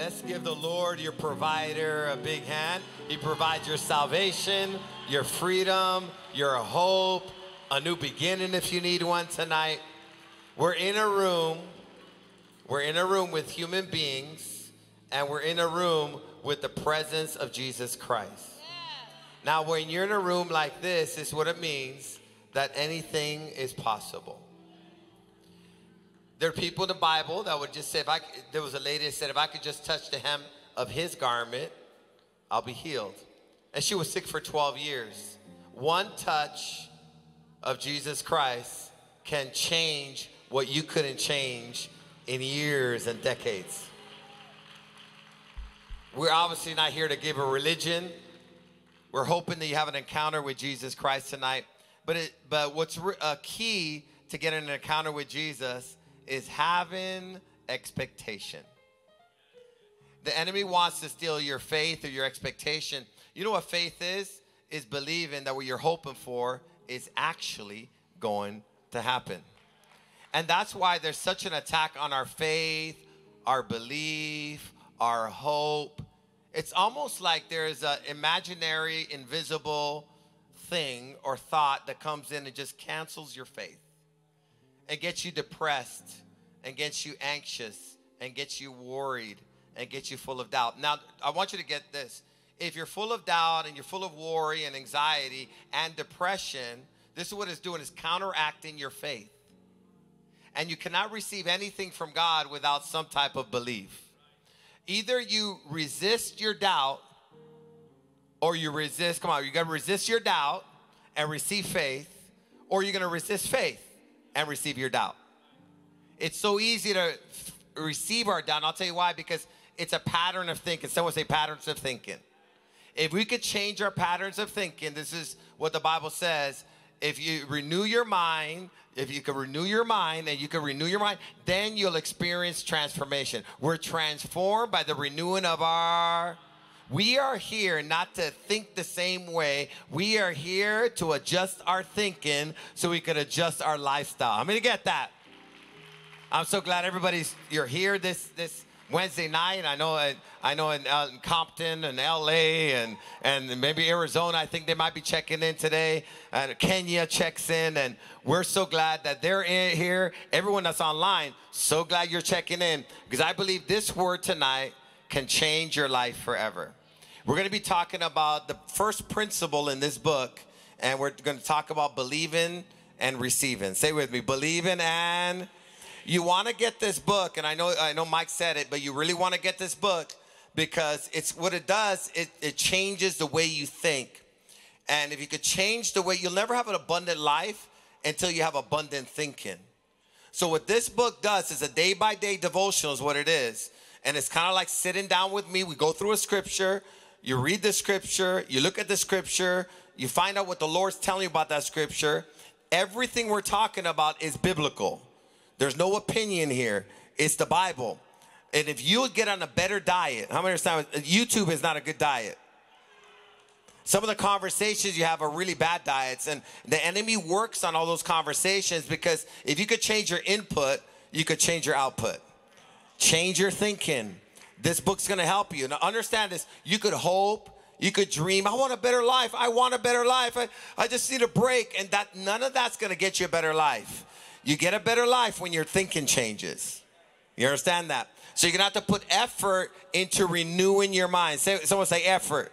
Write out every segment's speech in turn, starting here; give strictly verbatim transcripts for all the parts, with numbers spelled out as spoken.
Let's give the Lord, your provider, a big hand. He provides your salvation, your freedom, your hope, a new beginning if you need one tonight. We're in a room, we're in a room with human beings, and we're in a room with the presence of Jesus Christ. Yeah. Now, when you're in a room like this, is what it means that anything is possible. There are people in the Bible that would just say, if I, there was a lady that said, if I could just touch the hem of his garment, I'll be healed. And she was sick for twelve years. One touch of Jesus Christ can change what you couldn't change in years and decades. We're obviously not here to give a religion. We're hoping that you have an encounter with Jesus Christ tonight. But, it, but what's a key to getting an encounter with Jesus is having expectation. The enemy wants to steal your faith or your expectation. You know what faith is? Is believing that what you're hoping for is actually going to happen. And that's why there's such an attack on our faith, our belief, our hope. It's almost like there's an imaginary, invisible thing or thought that comes in and just cancels your faith. And gets you depressed, and gets you anxious, and gets you worried, and gets you full of doubt. Now, I want you to get this. If you're full of doubt, and you're full of worry, and anxiety, and depression, this is what it's doing, is counteracting your faith. And you cannot receive anything from God without some type of belief. Either you resist your doubt, or you resist, come on, you're going to resist your doubt and receive faith, or you're going to resist faith and receive your doubt. It's so easy to receive our doubt. And I'll tell you why, because it's a pattern of thinking. Someone say patterns of thinking. If we could change our patterns of thinking, this is what the Bible says. If you renew your mind, if you can renew your mind and you can renew your mind, then you'll experience transformation. We're transformed by the renewing of our... We are here not to think the same way. We are here to adjust our thinking so we can adjust our lifestyle. I'm going to get that. I'm so glad everybody's, you're here this, this Wednesday night. I know, I, I know in, uh, in Compton and L A and, and maybe Arizona, I think they might be checking in today. And Kenya checks in, and we're so glad that they're in here. Everyone that's online, so glad you're checking in, because I believe this word tonight can change your life forever. We're going to be talking about the first principle in this book, and we're going to talk about believing and receiving. Say it with me, believing and... You want to get this book, and I know, I know Mike said it, but you really want to get this book because it's what it does, it, it changes the way you think. And if you could change the way, you'll never have an abundant life until you have abundant thinking. So what this book does is a day-by-day devotional is what it is. And it's kind of like sitting down with me. We go through a scripture. You read the scripture, you look at the scripture, you find out what the Lord's telling you about that scripture. Everything we're talking about is biblical. There's no opinion here. It's the Bible. And if you get on a better diet, how many times YouTube is not a good diet? Some of the conversations you have are really bad diets, and the enemy works on all those conversations, because if you could change your input, you could change your output. Change your thinking. This book's going to help you. Now, understand this. You could hope. You could dream. I want a better life. I want a better life. I, I just need a break. And that none of that's going to get you a better life. You get a better life when your thinking changes. You understand that? So you're going to have to put effort into renewing your mind. Say, someone say effort.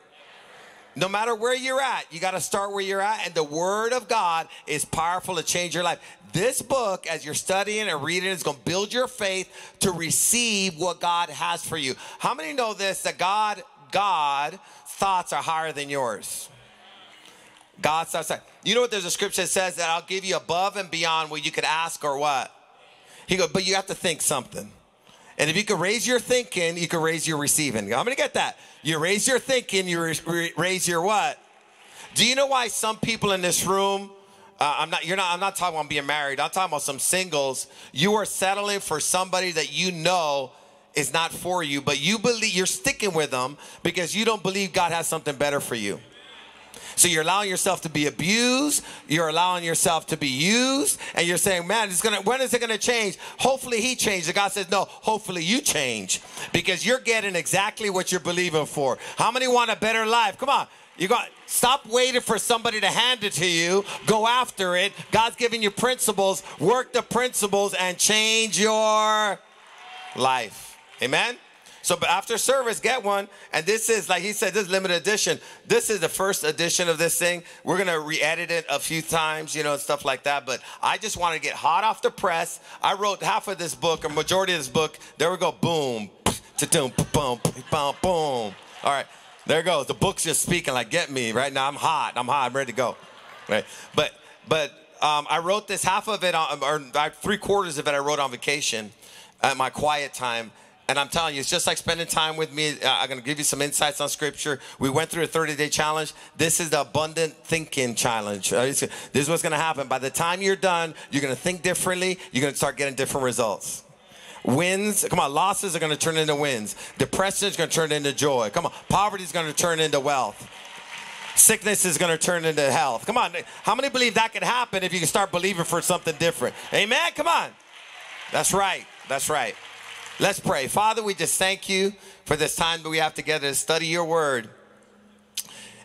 No matter where you're at, you got to start where you're at. And the Word of God is powerful to change your life. This book, as you're studying and reading, is going to build your faith to receive what God has for you. How many know this, that God, God thoughts are higher than yours? God's thoughts are. You know what, there's a scripture that says that I'll give you above and beyond what you could ask or what? He goes, but you have to think something. And if you can raise your thinking, you can raise your receiving. I'm going to get that. You raise your thinking, you raise your what? Do you know why some people in this room, uh, I'm not, you're not, I'm not talking about being married. I'm talking about some singles. You are settling for somebody that you know is not for you, but you believe you're sticking with them because you don't believe God has something better for you. So you're allowing yourself to be abused. You're allowing yourself to be used. And you're saying, man, it's gonna, when is it going to change? Hopefully he changed. And God says, no, hopefully you change, because you're getting exactly what you're believing for. How many want a better life? Come on. You got stop waiting for somebody to hand it to you. Go after it. God's giving you principles. Work the principles and change your life. Amen. So, but after service, get one. And this is, like he said, this is limited edition. This is the first edition of this thing. We're going to re-edit it a few times, you know, and stuff like that. But I just want to get hot off the press. I wrote half of this book, or majority of this book. There we go. Boom. Ta-doom. Boom. Boom. Boom. All right. There it goes. The book's just speaking like, get me right now. I'm hot. I'm hot. I'm ready to go. Right. But but um, I wrote this half of it, on, or three quarters of it I wrote on vacation at my quiet time. And I'm telling you, it's just like spending time with me. Uh, I'm going to give you some insights on Scripture. We went through a thirty-day challenge. This is the abundant thinking challenge. Uh, this is what's going to happen. By the time you're done, you're going to think differently. You're going to start getting different results. Wins, come on, losses are going to turn into wins. Depression is going to turn into joy. Come on, poverty is going to turn into wealth. Sickness is going to turn into health. Come on, how many believe that could happen if you can start believing for something different? Amen, come on. That's right, that's right. Let's pray. Father, we just thank you for this time that we have together to study your word.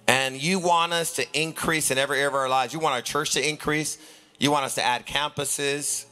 And you want us to increase in every area of our lives. You want our church to increase. You want us to add campuses.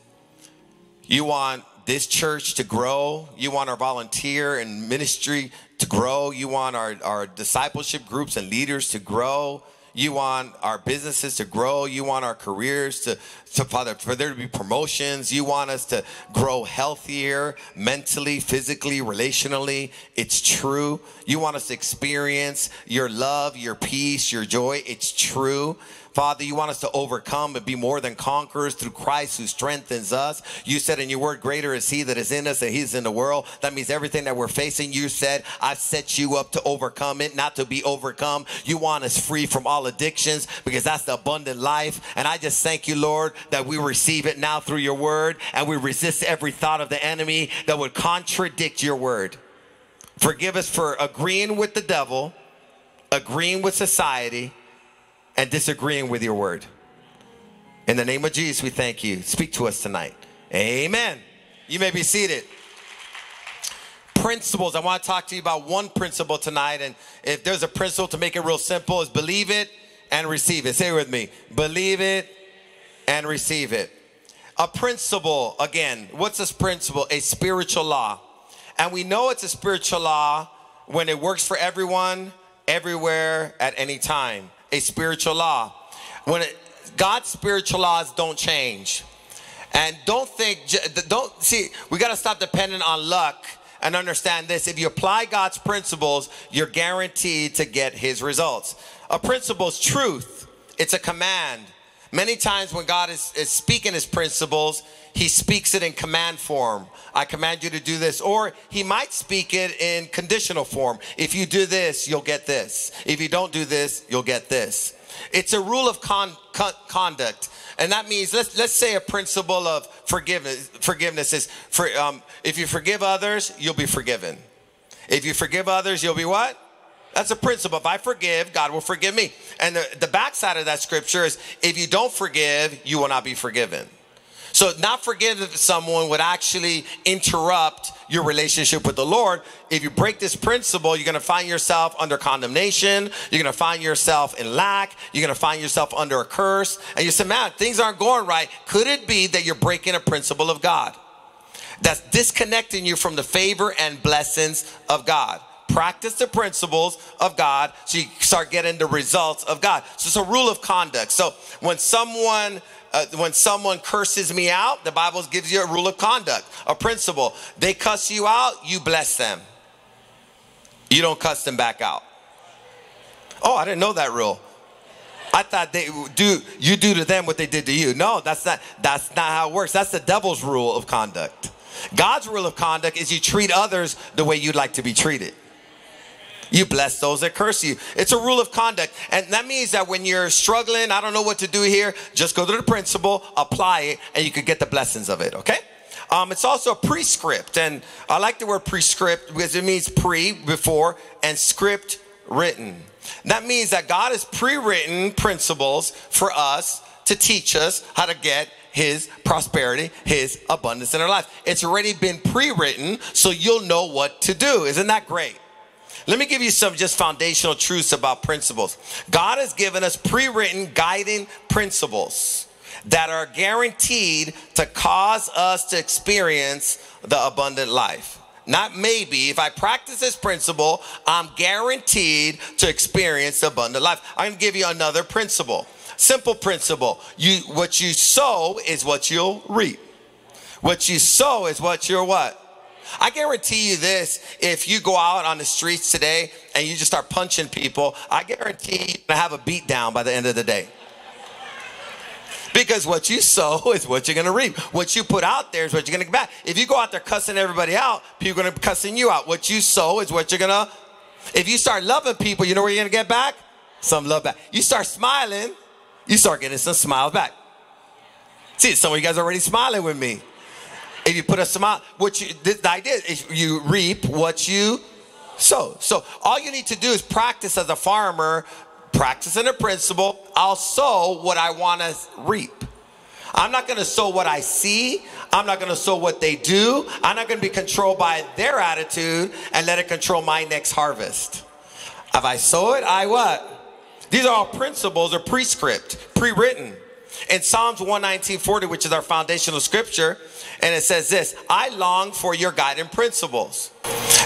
You want this church to grow. You want our volunteer and ministry to grow. You want our, our discipleship groups and leaders to grow. You want our businesses to grow. You want our careers to, to Father, for there to be promotions. You want us to grow healthier, mentally, physically, relationally. It's true. You want us to experience your love, your peace, your joy. It's true. Father, you want us to overcome and be more than conquerors through Christ who strengthens us. You said in your word, greater is he that is in us than he is in the world. That means everything that we're facing, you said, I've set you up to overcome it, not to be overcome. You want us free from all addictions, because that's the abundant life. And I just thank you, Lord, that we receive it now through your word, and we resist every thought of the enemy that would contradict your word. Forgive us for agreeing with the devil, agreeing with society, and disagreeing with your word. In the name of Jesus, we thank you. Speak to us tonight. Amen. You may be seated. Principles. I want to talk to you about one principle tonight. And if there's a principle, to make it real simple, is believe it and receive it. Say it with me. Believe it and receive it. A principle, again, what's this principle? A spiritual law. And we know it's a spiritual law when it works for everyone, everywhere, at any time. A spiritual law. When it, God's spiritual laws don't change. And don't think, don't see, we got to stop depending on luck and understand this. If you apply God's principles, you're guaranteed to get his results. A principle is truth. It's a command. Many times when God is, is speaking his principles, he speaks it in command form. I command you to do this. Or he might speak it in conditional form. If you do this, you'll get this. If you don't do this, you'll get this. It's a rule of con con conduct. And that means, let's, let's say a principle of forgiveness. Forgiveness is, for, um, if you forgive others, you'll be forgiven. If you forgive others, you'll be what? That's a principle. If I forgive, God will forgive me. And the, the backside of that scripture is, if you don't forgive, you will not be forgiven. So not forgiving someone would actually interrupt your relationship with the Lord. If you break this principle, you're going to find yourself under condemnation. You're going to find yourself in lack. You're going to find yourself under a curse. And you say, man, things aren't going right. Could it be that you're breaking a principle of God that's disconnecting you from the favor and blessings of God? Practice the principles of God so you start getting the results of God. So it's a rule of conduct. So when someone uh, when someone curses me out, the Bible gives you a rule of conduct, a principle. They cuss you out, you bless them. You don't cuss them back out. Oh, I didn't know that rule. I thought they do you do to them what they did to you. No, that's not that's not how it works. That's the devil's rule of conduct. God's rule of conduct is you treat others the way you'd like to be treated. You bless those that curse you. It's a rule of conduct. And that means that when you're struggling, I don't know what to do here, just go to the principle, apply it, and you could get the blessings of it, okay? Um, it's also a prescript. And I like the word prescript because it means pre, before, and script, written. That means that God has pre-written principles for us to teach us how to get his prosperity, his abundance in our life. It's already been pre-written, so you'll know what to do. Isn't that great? Let me give you some just foundational truths about principles. God has given us pre-written guiding principles that are guaranteed to cause us to experience the abundant life. Not maybe. If I practice this principle, I'm guaranteed to experience abundant life. I'm going to give you another principle. Simple principle. You, what you sow is what you'll reap. What you sow is what you're what? I guarantee you this, if you go out on the streets today and you just start punching people, I guarantee you're going to have a beat down by the end of the day. Because what you sow is what you're going to reap. What you put out there is what you're going to get back. If you go out there cussing everybody out, people are going to be cussing you out. What you sow is what you're going to. If you start loving people, you know what you're going to get back? Some love back. You start smiling, you start getting some smiles back. See, some of you guys are already smiling with me. If you put a smile, what you, the idea is you reap what you sow. So all you need to do is practice as a farmer, practicing a principle. I'll sow what I want to reap. I'm not going to sow what I see. I'm not going to sow what they do. I'm not going to be controlled by their attitude and let it control my next harvest. If I sow it, I what? These are all principles or prescript, pre-written. In Psalms one nineteen, forty, which is our foundational scripture, and it says this: I long for your guiding principles.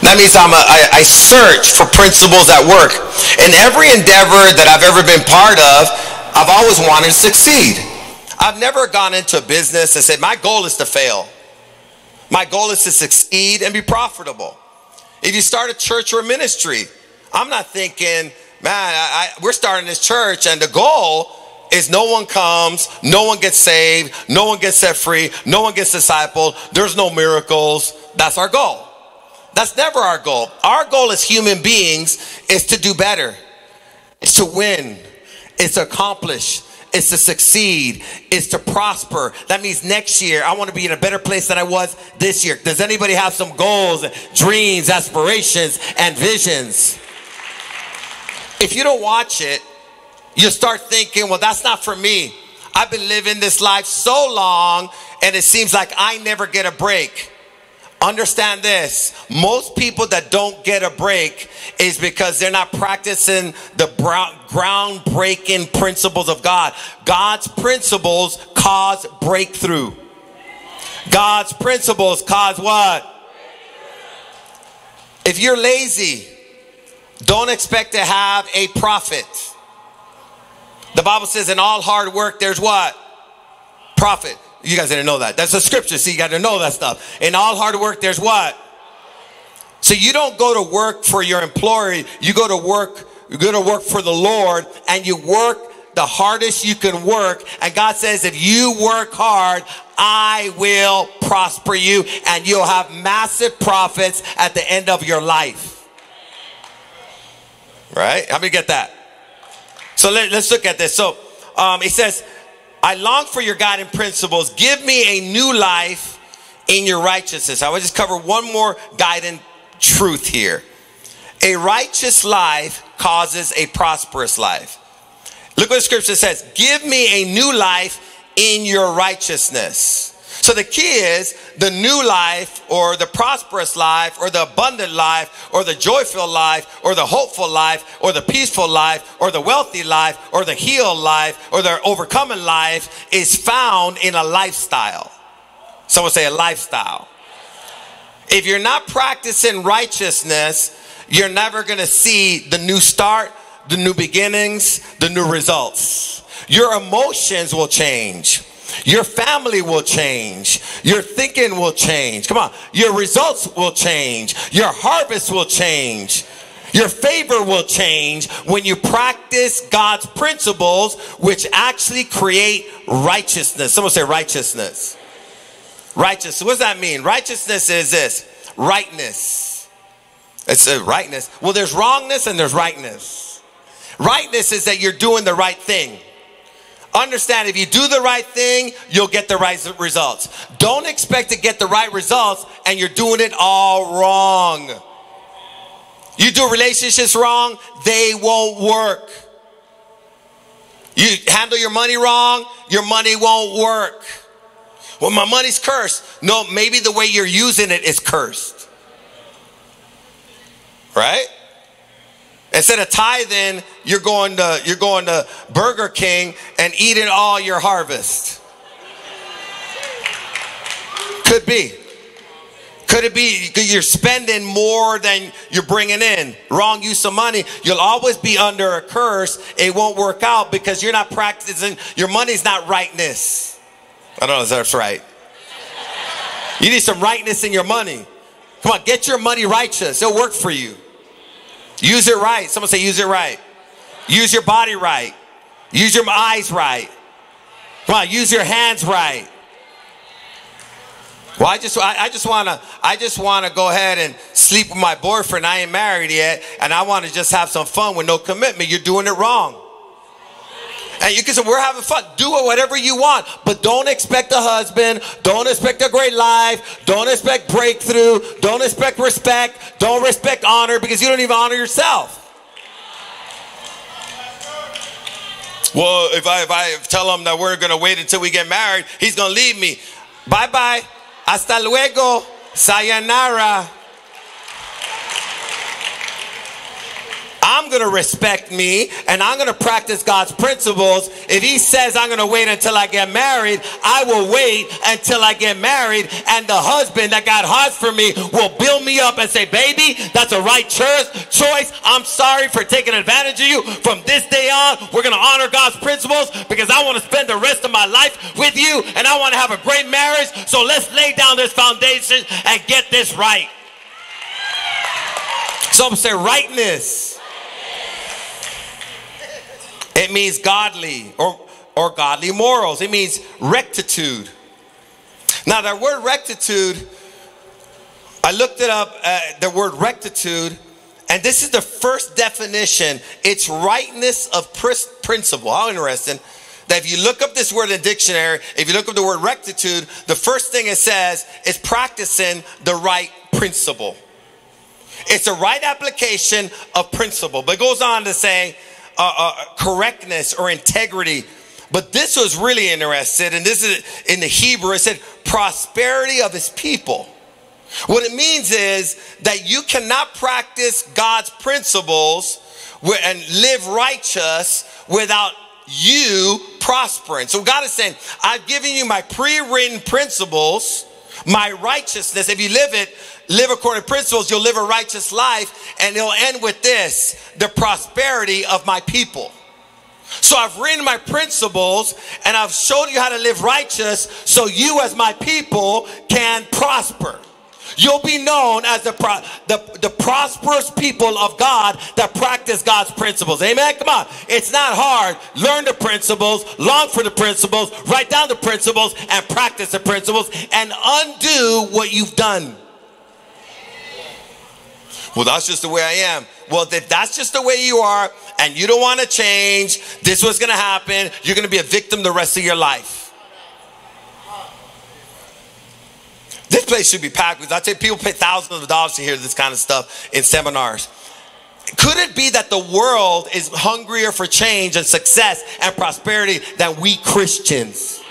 That means I'm a, I, I search for principles that work. In every endeavor that I've ever been part of, I've always wanted to succeed. I've never gone into business and said, my goal is to fail. My goal is to succeed and be profitable. If you start a church or a ministry, I'm not thinking, man, I, I, we're starting this church and the goal is no one comes, no one gets saved, no one gets set free, no one gets discipled, there's no miracles. That's our goal. That's never our goal. Our goal as human beings is to do better. It's to win. It's to accomplish. It's to succeed. It's to prosper. That means next year, I want to be in a better place than I was this year. Does anybody have some goals, dreams, aspirations, and visions? If you don't watch it, you start thinking, well, that's not for me. I've been living this life so long and it seems like I never get a break. Understand this. Most people that don't get a break is because they're not practicing the groundbreaking principles of God. God's principles cause breakthrough. God's principles cause what? If you're lazy, don't expect to have a profit. The Bible says in all hard work, there's what? Profit. You guys didn't know that. That's the scripture, so you got to know that stuff. In all hard work, there's what? So you don't go to work for your employer. You go to work, you go to work for the Lord, and you work the hardest you can work. And God says, if you work hard, I will prosper you, and you'll have massive profits at the end of your life. Right? How many get that? So let, let's look at this. So um, it says, I long for your guiding principles. Give me a new life in your righteousness. I will just cover one more guiding truth here. A righteous life causes a prosperous life. Look what the scripture says. Give me a new life in your righteousness. So the key is the new life or the prosperous life or the abundant life or the joyful life or the hopeful life or the peaceful life or the wealthy life or the healed life or the overcoming life is found in a lifestyle. Someone say a lifestyle. If you're not practicing righteousness, you're never going to see the new start, the new beginnings, the new results. Your emotions will change. Your family will change. Your thinking will change. Come on. Your results will change. Your harvest will change. Your favor will change when you practice God's principles, which actually create righteousness. Someone say righteousness. Righteousness. What does that mean? Righteousness is this. Rightness. It's a rightness. Well, there's wrongness and there's rightness. Rightness is that you're doing the right thing. Understand, if you do the right thing, you'll get the right results. Don't expect to get the right results and you're doing it all wrong. You do relationships wrong, they won't work. You handle your money wrong, your money won't work. Well, my money's cursed. No, maybe the way you're using it is cursed. Right? Instead of tithing, you're going to, you're going to Burger King and eating all your harvest. Could be. Could it be you're spending more than you're bringing in? Wrong use of money. You'll always be under a curse. It won't work out because you're not practicing. Your money's not rightness. I don't know if that's right. You need some rightness in your money. Come on, get your money righteous. It'll work for you. Use it right. Someone say use it right. Use your body right. Use your eyes right. Come on, use your hands right. Well, I just, I, I just wanna, I just wanna go ahead and sleep with my boyfriend. I ain't married yet, and I wanna just have some fun with no commitment. You're doing it wrong. And you can say we're having fun. Do whatever you want, but don't expect a husband. Don't expect a great life. Don't expect breakthrough. Don't expect respect. Don't respect honor because you don't even honor yourself. Well, if I if I tell him that we're gonna wait until we get married, he's gonna leave me. Bye bye. Hasta luego, sayonara. I'm going to respect me and I'm going to practice God's principles. If he says I'm going to wait until I get married, I will wait until I get married, and the husband that God has for me will build me up and say, baby, that's a right choice. I'm sorry for taking advantage of you. From this day on, we're going to honor God's principles because I want to spend the rest of my life with you and I want to have a great marriage. So let's lay down this foundation and get this right. Some say rightness. It means godly or, or godly morals. It means rectitude. Now, that word rectitude, I looked it up, uh, the word rectitude, and this is the first definition. It's rightness of principle. How interesting that if you look up this word in the dictionary, if you look up the word rectitude, the first thing it says is practicing the right principle. It's a right application of principle. But it goes on to say, Uh, uh, correctness or integrity. But this was really interesting, and this is in the Hebrew, it said prosperity of his people. What it means is that you cannot practice God's principles and live righteous without you prospering. So God is saying, I've given you my pre-written principles, my righteousness. If you live it, live according to principles, you'll live a righteous life, and it'll end with this, the prosperity of my people. So I've written my principles, and I've showed you how to live righteous so you as my people can prosper. You'll be known as the, pro the, the prosperous people of God that practice God's principles. Amen? Come on. It's not hard. Learn the principles, long for the principles, write down the principles, and practice the principles, and undo what you've done. Well, that's just the way I am. Well, if that's just the way you are and you don't want to change, this is what's going to happen. You're going to be a victim the rest of your life. This place should be packed because I tell you, people pay thousands of dollars to hear this kind of stuff in seminars. Could it be that the world is hungrier for change and success and prosperity than we Christians?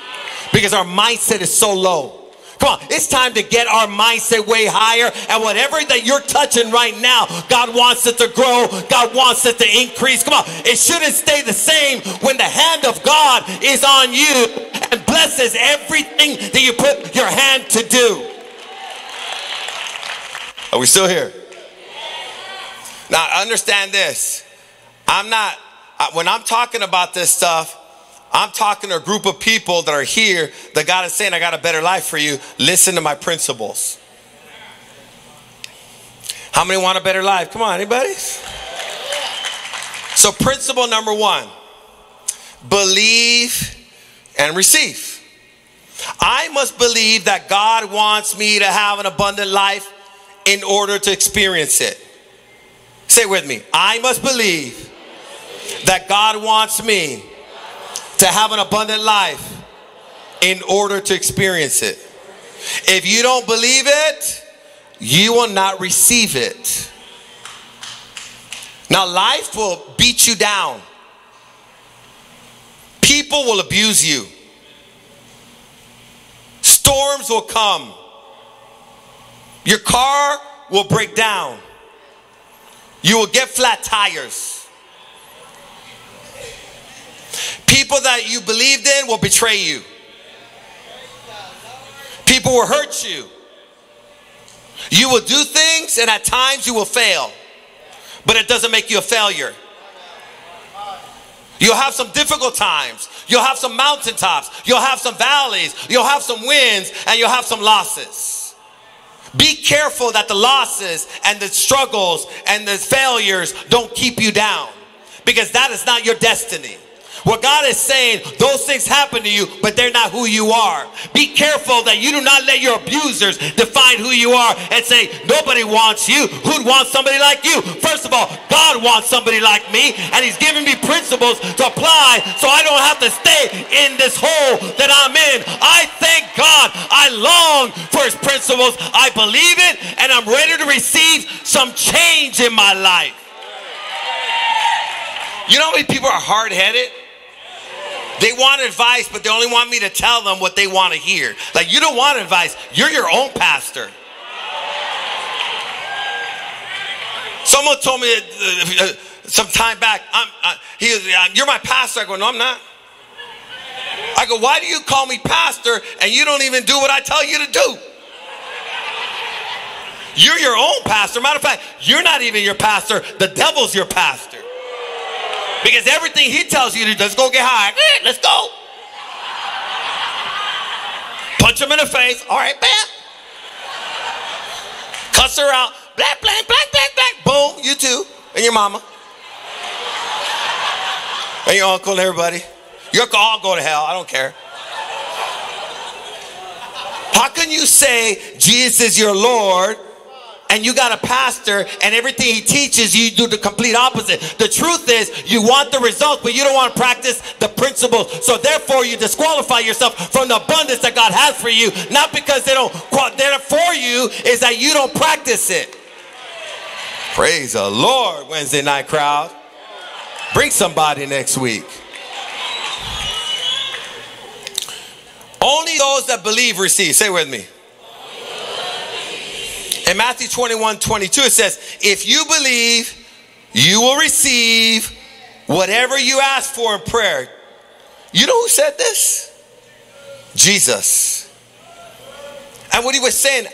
Because our mindset is so low. Come on, it's time to get our mindset way higher, and whatever that you're touching right now, God wants it to grow. God wants it to increase. Come on, it shouldn't stay the same when the hand of God is on you and blesses everything that you put your hand to do. Are we still here? Now, understand this. I'm not, when I'm talking about this stuff, I'm talking to a group of people that are here that God is saying, I got a better life for you. Listen to my principles. How many want a better life? Come on, anybody? So principle number one, believe and receive. I must believe that God wants me to have an abundant life in order to experience it. Say it with me. I must believe that God wants me to have an abundant life in order to experience it. If you don't believe it, you will not receive it. Now, life will beat you down. People will abuse you. Storms will come. Your car will break down. You will get flat tires. People that you believed in will betray you. People will hurt you. You will do things, and at times you will fail. But it doesn't make you a failure. You'll have some difficult times. You'll have some mountaintops. You'll have some valleys. You'll have some wins, and you'll have some losses. Be careful that the losses and the struggles and the failures don't keep you down, because that is not your destiny. What God is saying, those things happen to you, but they're not who you are. Be careful that you do not let your abusers define who you are and say, nobody wants you. Who'd want somebody like you? First of all, God wants somebody like me, and he's giving me principles to apply so I don't have to stay in this hole that I'm in. I thank God. I long for his principles. I believe it, and I'm ready to receive some change in my life. You know how many people are hard-headed? They want advice, but they only want me to tell them what they want to hear. Like, you don't want advice. You're your own pastor. Someone told me uh, some time back, I'm, uh, he was, you're my pastor. I go, no, I'm not. I go, why do you call me pastor and you don't even do what I tell you to do? You're your own pastor. Matter of fact, you're not even your pastor. The devil's your pastor. Because everything he tells you to do is go get high. Eh, let's go. Punch him in the face. All right, bam. Cuss her out. Black, black, black, black, black. Boom, you too. And your mama. And your uncle and everybody. You can all go to hell. I don't care. How can you say Jesus is your Lord, and you got a pastor, and everything he teaches, you do the complete opposite? The truth is, you want the results, but you don't want to practice the principles. So therefore, you disqualify yourself from the abundance that God has for you. Not because they don't, they're for you, is that you don't practice it. Praise the Lord, Wednesday night crowd. Bring somebody next week. Only those that believe receive. Say it with me. In Matthew twenty-one twenty-two, it says, if you believe, you will receive whatever you ask for in prayer. You know who said this? Jesus. And what he was saying,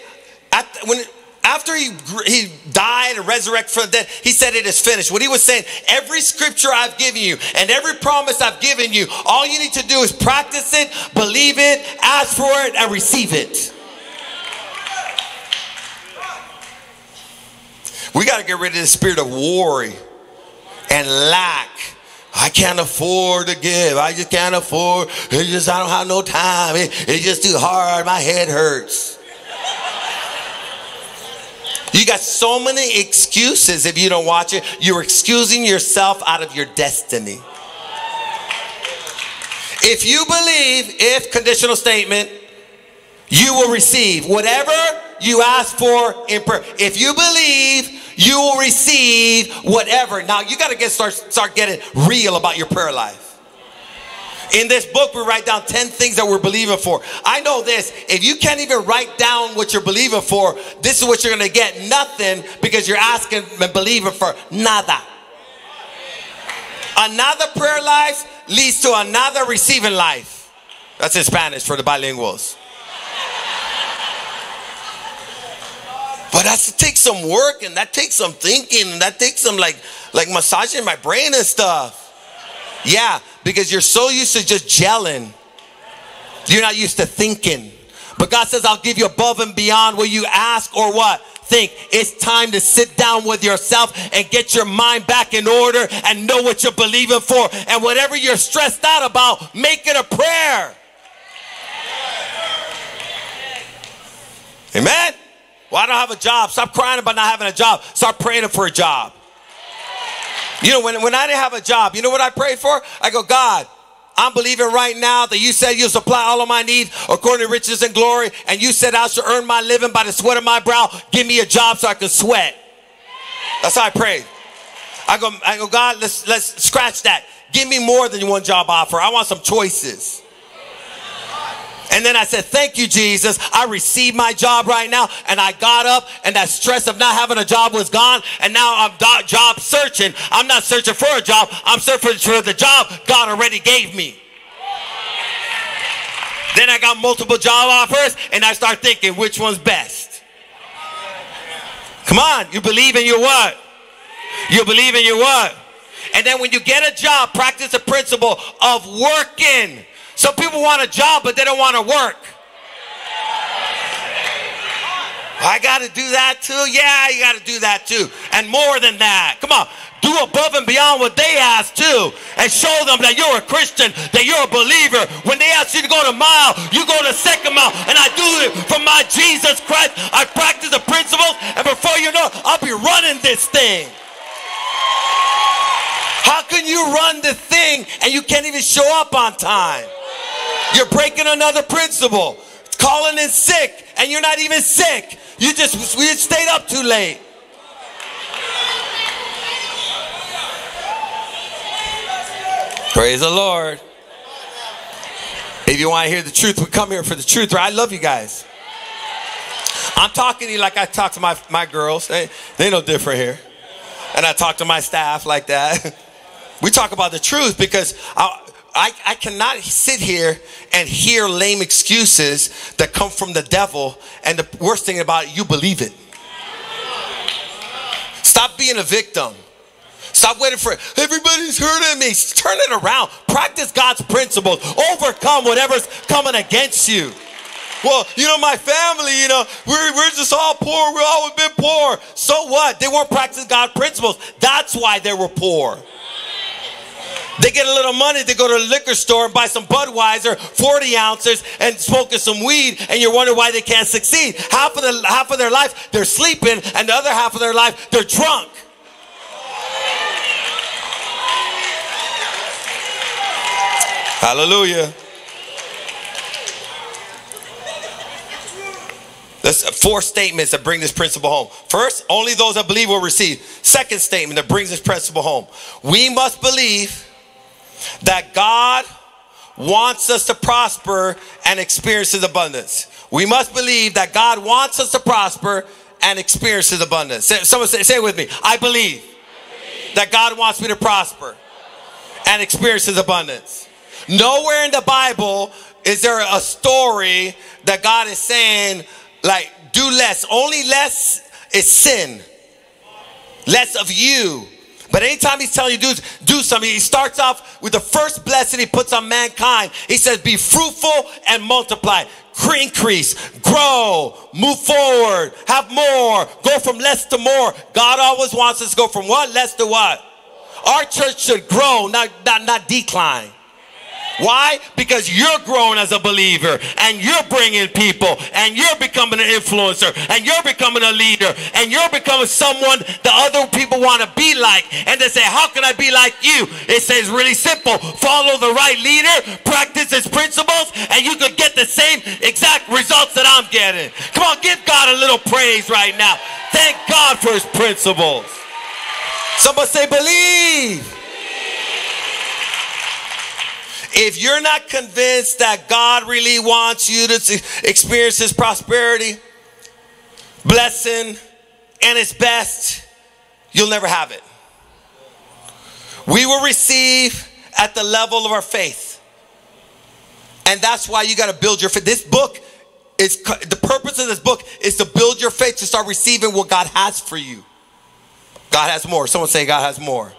after, when, after he, he died and resurrected from the dead, he said, it is finished. What he was saying, every scripture I've given you and every promise I've given you, all you need to do is practice it, believe it, ask for it, and receive it. We got to get rid of the spirit of worry and lack. I can't afford to give. I just can't afford. It just, I don't have no time. It, it's just too hard. My head hurts. You got so many excuses if you don't watch it. You're excusing yourself out of your destiny. If you believe, if conditional statement, you will receive whatever you ask for in prayer. If you believe, you will receive whatever. Now, you got to get start, start getting real about your prayer life. In this book, we write down ten things that we're believing for. I know this. If you can't even write down what you're believing for, this is what you're going to get. Nothing, because you're asking and believing for nada. Another prayer life leads to another receiving life. That's in Spanish for the bilinguals. But that takes some work, and that takes some thinking, and that takes some like, like massaging my brain and stuff. Yeah, because you're so used to just gelling. You're not used to thinking. But God says, I'll give you above and beyond what you ask or what? Think. It's time to sit down with yourself and get your mind back in order and know what you're believing for. And whatever you're stressed out about, make it a prayer. Amen. Well, I don't have a job. Stop crying about not having a job. Start praying for a job. You know, when, when I didn't have a job, you know what I prayed for? I go, God, I'm believing right now that you said you'll supply all of my needs according to riches and glory. And you said I should earn my living by the sweat of my brow. Give me a job so I can sweat. That's how I prayed. I go, I go, God, let's, let's scratch that. Give me more than one job offer. I want some choices. And then I said, thank you, Jesus. I received my job right now. And I got up, and that stress of not having a job was gone. And now I'm job searching. I'm not searching for a job. I'm searching for the job God already gave me. Then I got multiple job offers, and I start thinking, which one's best? Come on. You believe in your what? You believe in your what? And then when you get a job, practice the principle of working. Some people want a job, but they don't want to work. I got to do that too. Yeah, you got to do that too. And more than that. Come on. Do above and beyond what they ask too. And show them that you're a Christian, that you're a believer. When they ask you to go to a mile, you go to second mile. And I do it for my Jesus Christ. I practice the principles, and before you know it, I'll be running this thing. How can you run the thing and you can't even show up on time? You're breaking another principle. It's calling in sick, and you're not even sick. You just we stayed up too late. Praise the Lord. If you want to hear the truth, we come here for the truth. Right? I love you guys. I'm talking to you like I talk to my, my girls. They, they no different here. And I talk to my staff like that. We talk about the truth, because I, I, I cannot sit here and hear lame excuses that come from the devil. And the worst thing about it, you believe it. Stop being a victim. Stop waiting for it. Everybody's hurting me. Turn it around. Practice God's principles. Overcome whatever's coming against you. Well, you know, my family, you know, we're, we're just all poor. We've always been poor. So what? They weren't practicing God's principles. That's why they were poor. They get a little money. They go to the liquor store and buy some Budweiser, forty ounces, and smoking some weed. And you're wondering why they can't succeed. Half of, the, half of their life, they're sleeping. And the other half of their life, they're drunk. Hallelujah. That's four statements that bring this principle home. First, only those that believe will receive. Second statement that brings this principle home. We must believe that God wants us to prosper and experience His abundance. We must believe that God wants us to prosper and experience His abundance. Say, someone say, say it with me. I believe, I believe that God wants me to prosper and experience His abundance. Nowhere in the Bible is there a story that God is saying, like, do less. Only less is sin. Less of you. But anytime He's telling you to do, do something, He starts off with the first blessing He puts on mankind. He says, be fruitful and multiply. Increase, grow, move forward, have more, go from less to more. God always wants us to go from what? Less to what? Our church should grow, not, not, not decline. Why? Because you're growing as a believer, and you're bringing people, and you're becoming an influencer, and you're becoming a leader, and you're becoming someone that other people want to be like. And they say, how can I be like you? It says really simple. Follow the right leader, practice his principles, and you could get the same exact results that I'm getting. Come on, give God a little praise right now. Thank God for His principles. Somebody say believe. If you're not convinced that God really wants you to experience His prosperity, blessing, and His best, you'll never have it. We will receive at the level of our faith. And that's why you got to build your faith. This book is, the purpose of this book is to build your faith to start receiving what God has for you. God has more. Someone say God has more.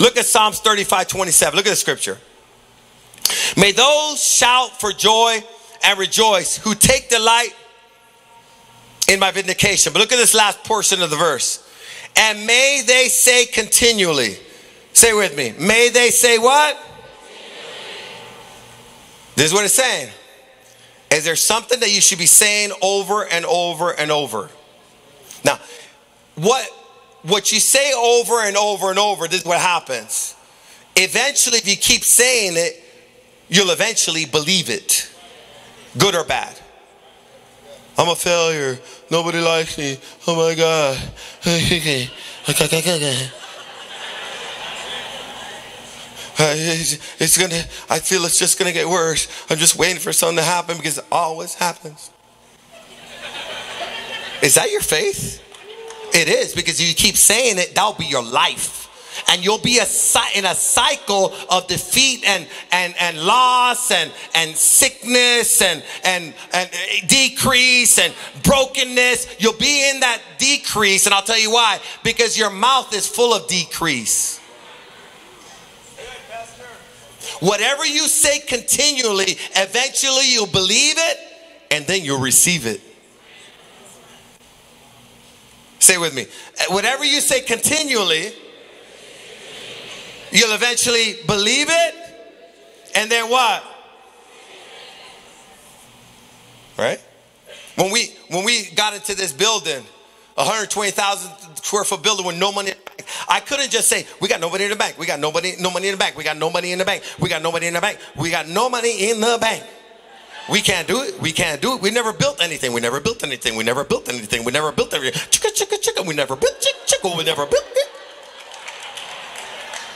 Look at Psalms thirty-five twenty-seven. Look at the scripture. May those shout for joy and rejoice who take delight in my vindication. But look at this last portion of the verse. And may they say continually. Say with me. May they say what? This is what it's saying. Is there something that you should be saying over and over and over? Now, what, what you say over and over and over, this is what happens. Eventually, if you keep saying it, you'll eventually believe it, good or bad. I'm a failure. Nobody likes me. Oh my God. Uh, it's, it's gonna, I feel it's just gonna get worse. I'm just waiting for something to happen because it always happens. Is that your faith? It is, because if you keep saying it, that'll be your life. And you'll be a, in a cycle of defeat and, and, and loss and, and sickness and, and, and decrease and brokenness. You'll be in that decrease, and I'll tell you why. Because your mouth is full of decrease. Whatever you say continually, eventually you'll believe it and then you'll receive it. Say with me. Whatever you say continually, you'll eventually believe it and then what? Right? When we when we got into this building, one hundred twenty thousand square foot building with no money. I couldn't just say, we got nobody in the bank. We got nobody, no money in the bank. We got nobody in the bank. We got nobody in the bank. We got no money in the bank. We can't do it. We can't do it. We never built anything. We never built anything. We never built anything. We never built everything. Chicka, chicka, chicka. We never built chick, chicka. We never built it.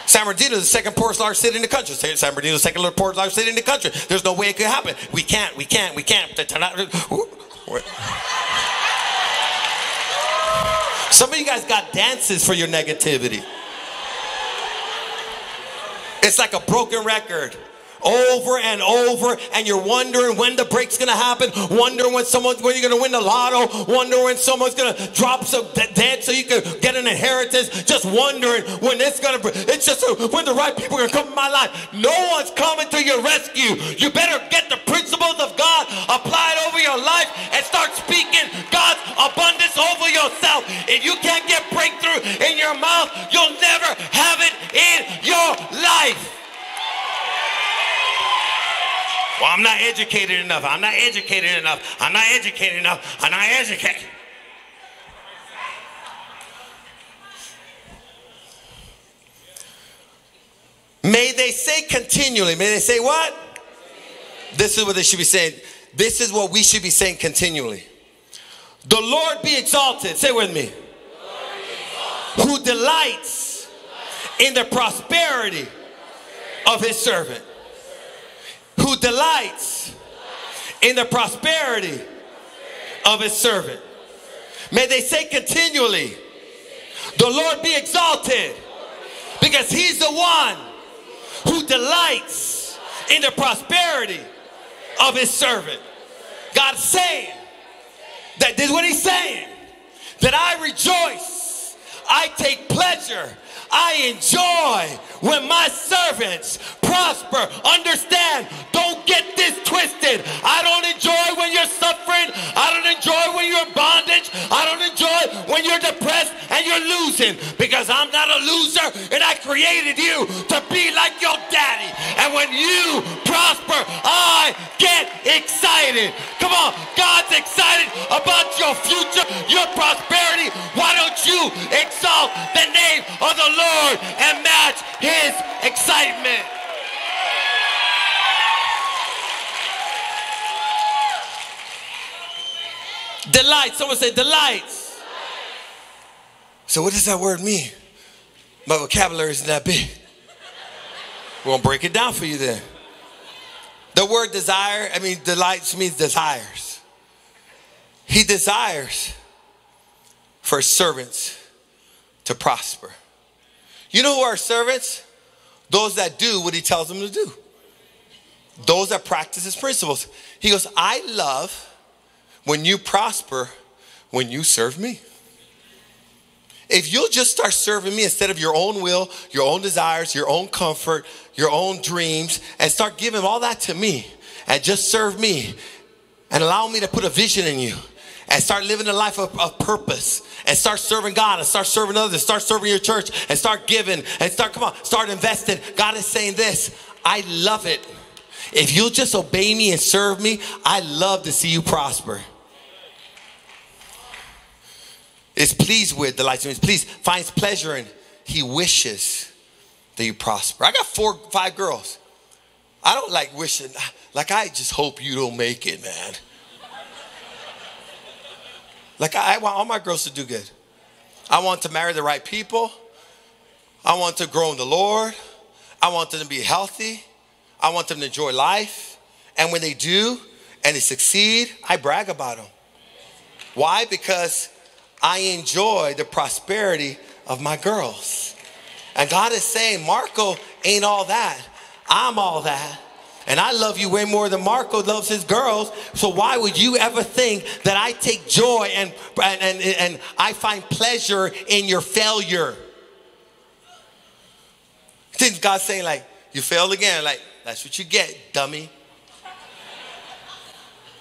San Bernardino is the second poorest large city in the country. San Bernardino is the second poorest large city in the country. There's no way it could happen. We can't. We can't. We can't. Some of you guys got dances for your negativity. It's like a broken record. Over and over, and you're wondering when the break's gonna happen, wondering when someone, when you're gonna win the lotto, wondering when someone's gonna drop some dead so you can get an inheritance, just wondering when it's gonna, it's just when the right people are gonna come in my life. No one's coming to your rescue. You better get the principles of God, apply it over your life, and start speaking God's abundance over yourself. If you can't get breakthrough in your mouth, you'll never have it in your life. Well, I'm not educated enough. I'm not educated enough. I'm not educated enough. I'm not educated. May they say continually. May they say what? This is what they should be saying. This is what we should be saying continually. The Lord be exalted. Say with me. Who delights in the prosperity of his servant. Who delights in the prosperity of his servant. May they say continually, the Lord be exalted, because he's the one who delights in the prosperity of his servant. God's saying, that this is what he's saying, that I rejoice, I take pleasure, I enjoy when my servants prosper. Understand, don't get this twisted. I don't enjoy when you're suffering. I don't enjoy when you're in bondage. I don't enjoy when you're depressed and you're losing, because I'm not a loser, and I created you to be like your daddy. And when you prosper, I get excited. Come on, God's excited about your future, your prosperity. Why don't you exalt the name of the Lord and match his excitement? Delights. Someone say delights. So what does that word mean? My vocabulary isn't that big. We're going to break it down for you then. The word desire, I mean delights means desires. He desires for his servants to prosper. You know who are servants? Those that do what he tells them to do. Those that practice his principles. He goes, I love when you prosper, when you serve me. If you'll just start serving me instead of your own will, your own desires, your own comfort, your own dreams, and start giving all that to me and just serve me and allow me to put a vision in you. And start living a life of, of purpose. And start serving God. And start serving others. Start serving your church. And start giving. And start, come on, start investing. God is saying this. I love it. If you'll just obey me and serve me, I love to see you prosper. It's pleased with, delights him. It's pleased, finds pleasure in. He wishes that you prosper. I got four, five girls. I don't like wishing. Like, I just hope you don't make it, man. Like, I want all my girls to do good. I want to marry the right people. I want to grow in the Lord. I want them to be healthy. I want them to enjoy life. And when they do and they succeed, I brag about them. Why? Because I enjoy the prosperity of my girls. And God is saying, Marco ain't all that. I'm all that. And I love you way more than Marco loves his girls. So why would you ever think that I take joy and, and, and, and I find pleasure in your failure? Then God's saying, like, you failed again. Like, that's what you get, dummy.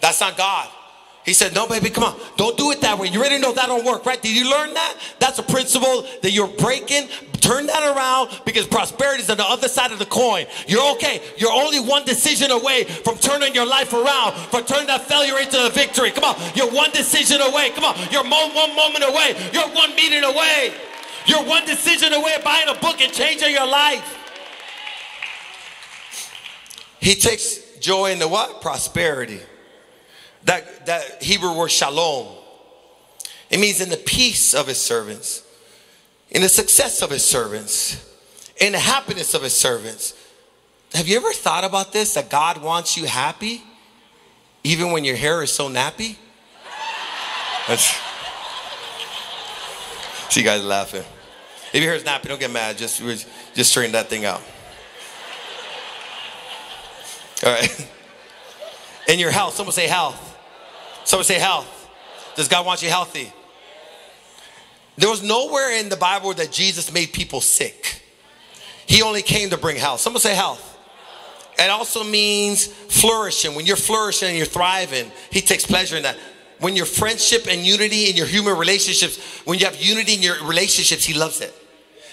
That's not God. He said, no, baby, come on. Don't do it that way. You already know that don't work, right? Did you learn that? That's a principle that you're breaking. Turn that around, because prosperity is on the other side of the coin. You're okay. You're only one decision away from turning your life around, from turning that failure into a victory. Come on. You're one decision away. Come on. You're one moment away. You're one meeting away. You're one decision away of buying a book and changing your life. He takes joy into what? Prosperity. That, that Hebrew word shalom. It means in the peace of his servants, in the success of his servants, in the happiness of his servants. Have you ever thought about this? That God wants you happy, even when your hair is so nappy? That's, see you guys laughing. If your hair is nappy, don't get mad. Just, just straighten that thing out. All right. In your health. Someone say health. Someone say health. Does God want you healthy? There was nowhere in the Bible that Jesus made people sick. He only came to bring health. Someone say health. It also means flourishing. When you're flourishing and you're thriving, he takes pleasure in that. When your friendship and unity in your human relationships, when you have unity in your relationships, he loves it.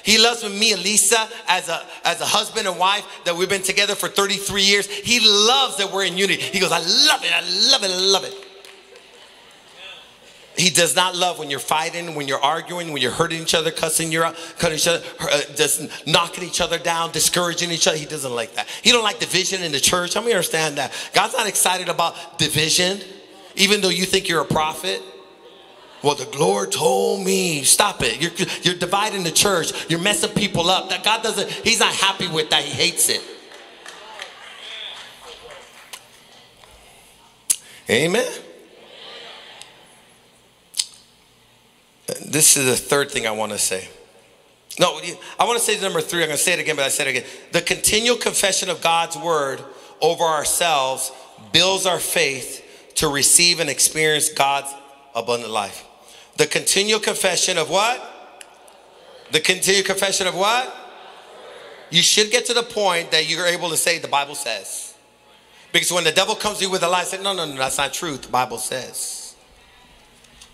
He loves me and Lisa as a, as a husband and wife that we've been together for thirty-three years. He loves that we're in unity. He goes, I love it. I love it. I love it. He does not love when you're fighting, when you're arguing, when you're hurting each other, cussing you out, cutting each other, uh, just knocking each other down, discouraging each other. He doesn't like that. He don't like division in the church. Help me understand that. God's not excited about division, even though you think you're a prophet. Well, the Lord told me, stop it. You're, you're dividing the church. You're messing people up. That God doesn't, he's not happy with that. He hates it. Amen. This is the third thing I want to say. No, I want to say number three. I'm going to say it again, but I said it again. The continual confession of God's word over ourselves builds our faith to receive and experience God's abundant life. The continual confession of what? The continual confession of what? You should get to the point that you're able to say the Bible says. Because when the devil comes to you with a lie, say, no, no, no, that's not true. The Bible says.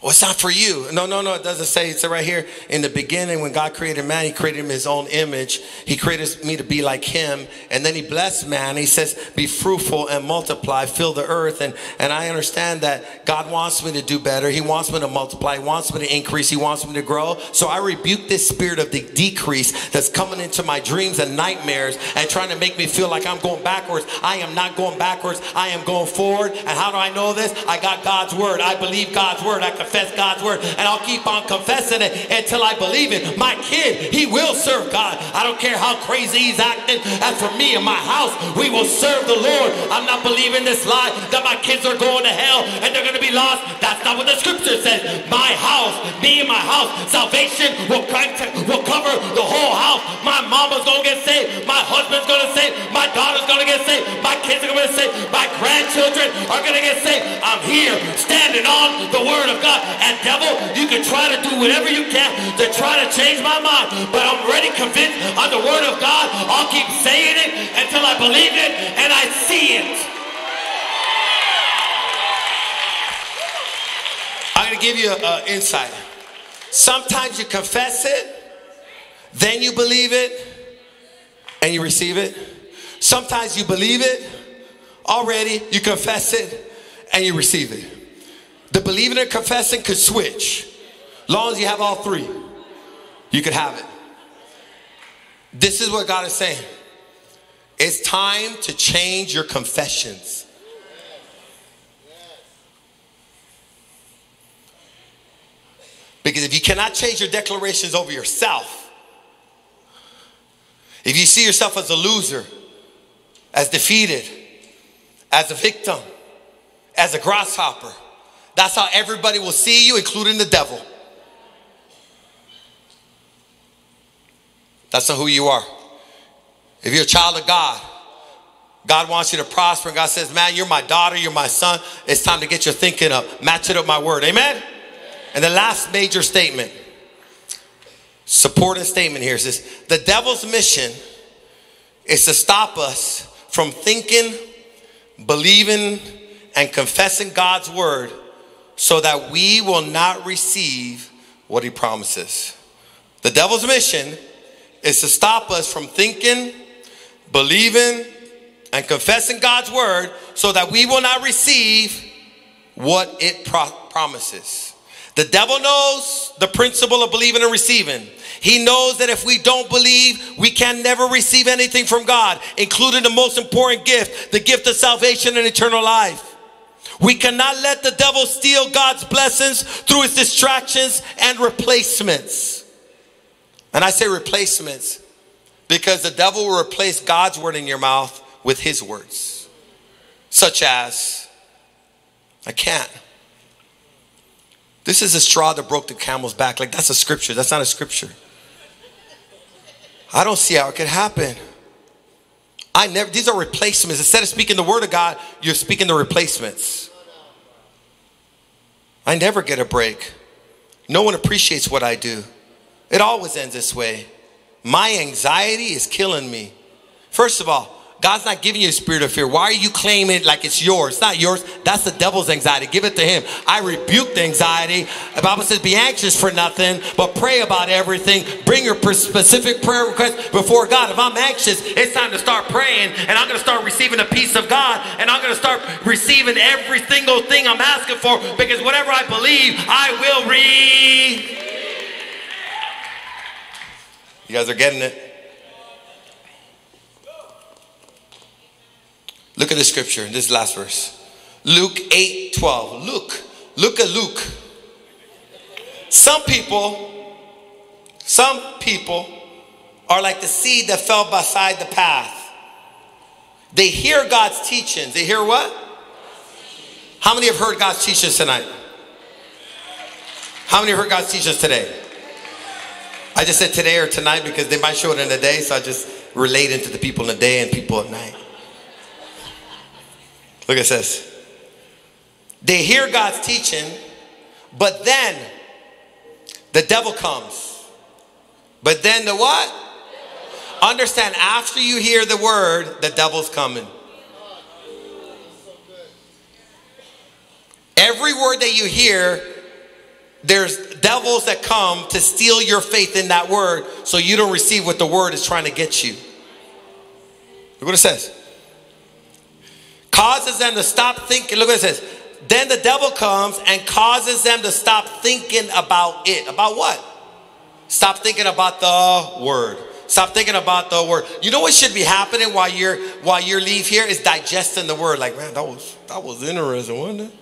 Well, it's not for you. No, no, no. It doesn't say. It's right here. In the beginning, when God created man, he created him in his own image. He created me to be like him. And then he blessed man. He says, be fruitful and multiply, fill the earth. And, and I understand that God wants me to do better. He wants me to multiply. He wants me to increase. He wants me to grow. So I rebuke this spirit of the decrease that's coming into my dreams and nightmares and trying to make me feel like I'm going backwards. I am not going backwards. I am going forward. And how do I know this? I got God's word. I believe God's word. I confess God's word, and I'll keep on confessing it until I believe it. My kid, he will serve God. I don't care how crazy he's acting. As for me and my house, we will serve the Lord. I'm not believing this lie that my kids are going to hell and they're going to be lost. That's not what the scripture says. My house, me and my house, salvation will, will cover the whole house. My mama's going to get saved. My husband's going to save. My daughter's going to get saved. My kids are going to get saved. My grandchildren are going to get saved. I'm here standing on the word of God. And devil, you can try to do whatever you can to try to change my mind, but I'm already convinced on the word of God. I'll keep saying it until I believe it and I see it. I'm going to give you an insight. Sometimes you confess it, then you believe it, and you receive it. Sometimes you believe it already, you confess it, and you receive it. The believing and confessing could switch. As long as you have all three, you could have it. This is what God is saying. It's time to change your confessions. Because if you cannot change your declarations over yourself, If you see yourself as a loser, as defeated, as a victim, as a grasshopper, that's how everybody will see you, including the devil. That's not who you are. If you're a child of God, God wants you to prosper. God says, man, you're my daughter, you're my son. It's time to get your thinking up. Match it up my word. Amen? And the last major statement, supporting statement here, says, the devil's mission is to stop us from thinking, believing, and confessing God's word so that we will not receive what he promises. The devil's mission is to stop us from thinking, believing, and confessing God's word so that we will not receive what it pro promises. The devil knows the principle of believing and receiving. He knows that if we don't believe, we can never receive anything from God, including the most important gift, the gift of salvation and eternal life. We cannot let the devil steal God's blessings through his distractions and replacements. And I say replacements because the devil will replace God's word in your mouth with his words, such as, I can't. This is a straw that broke the camel's back. Like, that's a scripture. That's not a scripture. I don't see how it could happen. I never, these are replacements. Instead of speaking the word of God, you're speaking the replacements. I never get a break. No one appreciates what I do. It always ends this way. My anxiety is killing me. First of all, God's not giving you a spirit of fear. Why are you claiming it like it's yours? It's not yours. That's the devil's anxiety. Give it to him. I rebuke the anxiety. The Bible says be anxious for nothing, but pray about everything. Bring your specific prayer request before God. If I'm anxious, it's time to start praying, and I'm going to start receiving the peace of God, and I'm going to start receiving every single thing I'm asking for, because whatever I believe, I will read. You guys are getting it. Look at the scripture. This is the last verse. Luke eight twelve. Look. Look at Luke. Some people, some people are like the seed that fell beside the path. They hear God's teachings. They hear what? How many have heard God's teachings tonight? How many have heard God's teachings today? I just said today or tonight because they might show it in the day, so I just relate it to the people in the day and people at night. Look, it says, they hear God's teaching, but then the devil comes. But then the what? Understand, after you hear the word, the devil's coming. Every word that you hear, there's devils that come to steal your faith in that word so you don't receive what the word is trying to get you. Look what it says. Causes them to stop thinking. Look what it says. Then the devil comes and causes them to stop thinking about it. About what? Stop thinking about the word. Stop thinking about the word. You know what should be happening while you're while you leave here is digesting the word. Like, man, that was that was interesting, wasn't it?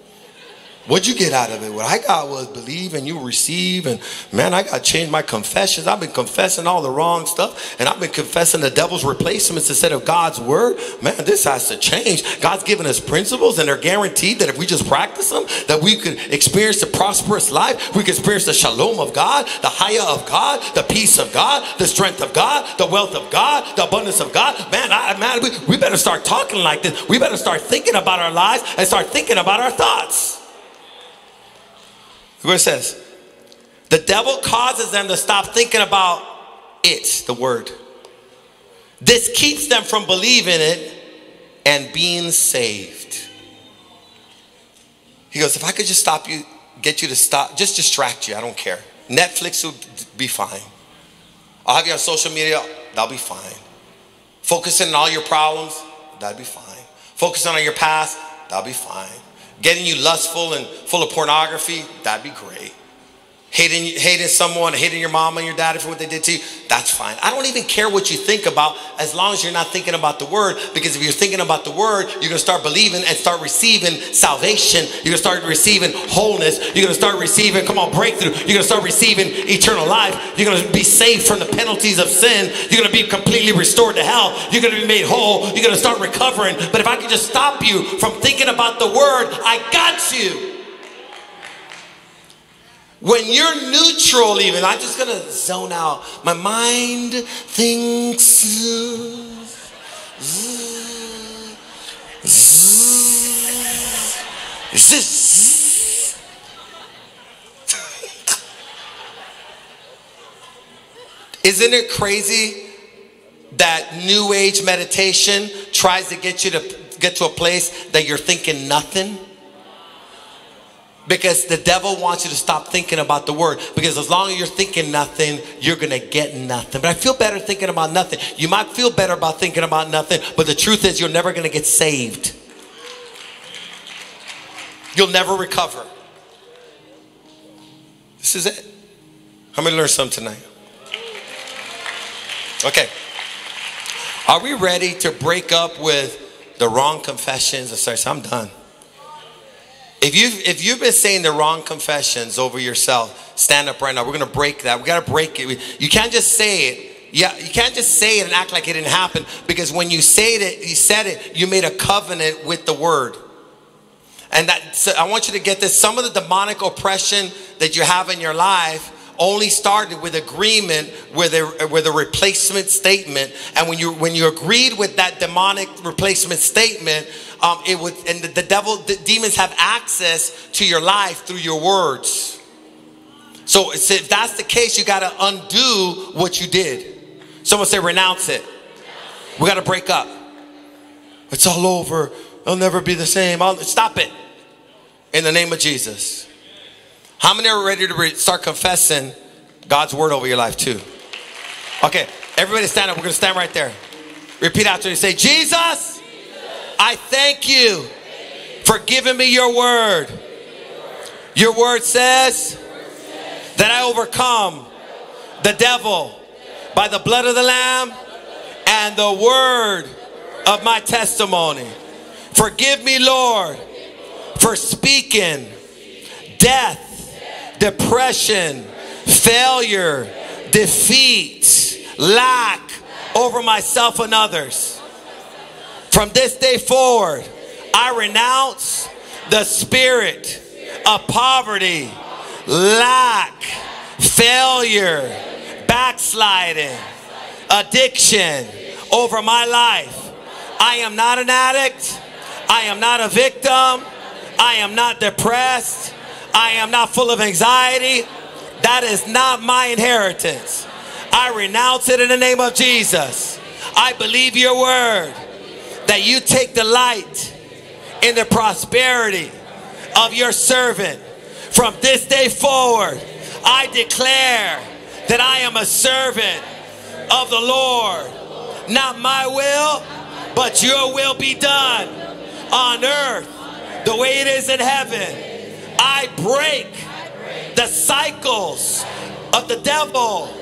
What'd you get out of it? What I got was believe and you receive. And man, I got to change my confessions. I've been confessing all the wrong stuff. And I've been confessing the devil's replacements instead of God's word. Man, this has to change. God's given us principles, and they're guaranteed that if we just practice them, that we could experience the prosperous life. We could experience the shalom of God, the haya of God, the peace of God, the strength of God, the wealth of God, the abundance of God. Man, I, man we, we better start talking like this. We better start thinking about our lives and start thinking about our thoughts. Look what it says. The devil causes them to stop thinking about it, the word. This keeps them from believing it and being saved. He goes, if I could just stop you, get you to stop, just distract you, I don't care. Netflix will be fine. I'll have you on social media, that'll be fine. Focusing on all your problems, that'll be fine. Focusing on your past, that'll be fine. Getting you lustful and full of pornography, that'd be great. Hating, hating someone, hating your mom and your dad for what they did to you, that's fine. I don't even care what you think about as long as you're not thinking about the word, because if you're thinking about the word, you're going to start believing and start receiving salvation. You're going to start receiving wholeness. You're going to start receiving, come on, breakthrough. You're going to start receiving eternal life. You're going to be saved from the penalties of sin. You're going to be completely restored to hell. You're going to be made whole. You're going to start recovering. But if I can just stop you from thinking about the word, I got you. When you're neutral, even, I'm just going to zone out. My mind thinks. Uh, z, z, z, z. Isn't it crazy that New Age meditation tries to get you to get to a place that you're thinking nothing? Because the devil wants you to stop thinking about the word. Because as long as you're thinking nothing, you're going to get nothing. But I feel better thinking about nothing. You might feel better about thinking about nothing, but the truth is you're never going to get saved. You'll never recover. This is it. How many learned something tonight? Okay. Are we ready to break up with the wrong confessions? I'm done. If you've, if you've been saying the wrong confessions over yourself, stand up right now. We're going to break that. We got to break it. We, you can't just say it. Yeah, you can't just say it and act like it didn't happen, because when you said it, you said it, you made a covenant with the word. And that, so I want you to get this. Some of the demonic oppression that you have in your life only started with agreement with a, with a replacement statement. And when you, when you agreed with that demonic replacement statement, um, it would, and the, the devil, the demons have access to your life through your words. So, so if that's the case, you got to undo what you did. Someone say, renounce it. We got to break up. It's all over. It'll never be the same. I'll, stop it. In the name of Jesus. How many are ready to re start confessing God's word over your life too? Okay, everybody stand up. We're going to stand right there. Repeat after me. Say, Jesus, Jesus, I thank you, thank you for giving me your word. Your word, your word says, your word says that I overcome the devil, the devil by the blood of the Lamb and the word of my testimony. Forgive me, Lord, for speaking death, depression, failure, defeat, lack over myself and others. From this day forward, I renounce the spirit of poverty, lack, failure, backsliding, addiction over my life. I am not an addict. I am not a victim. I am not depressed. I am not full of anxiety. That is not my inheritance. I renounce it in the name of Jesus. I believe your word, that you take delight in the prosperity of your servant. From this day forward, I declare that I am a servant of the Lord. Not my will, but your will be done on earth the way it is in heaven. I break the cycles of the devil,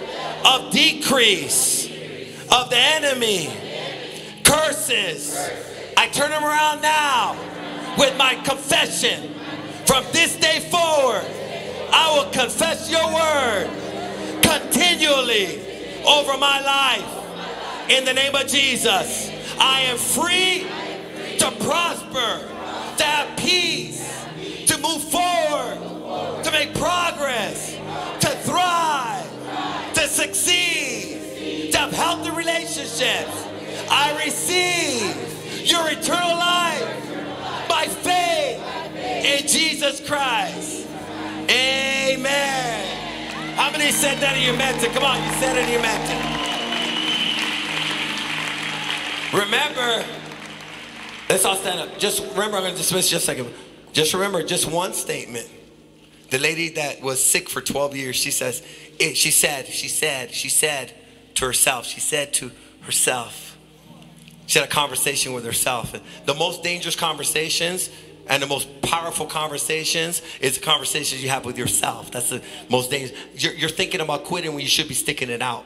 of decrease, of the enemy, curses. I turn them around now with my confession. From this day forward, I will confess your word continually over my life. In the name of Jesus, I am free to prosper, to have peace, to move forward, to make progress, to thrive, to succeed, to have healthy relationships. I receive your eternal life by faith in Jesus Christ. Amen. How many said that in your mentor? Come on, you said it in your mentor. Remember, let's all stand up. Just remember, I'm going to dismiss you just a second. Just remember, just one statement. The lady that was sick for twelve years, she says, it, she said, she said, she said to herself, she said to herself. She had a conversation with herself. And the most dangerous conversations and the most powerful conversations is the conversations you have with yourself. That's the most dangerous. You're, you're thinking about quitting when you should be sticking it out.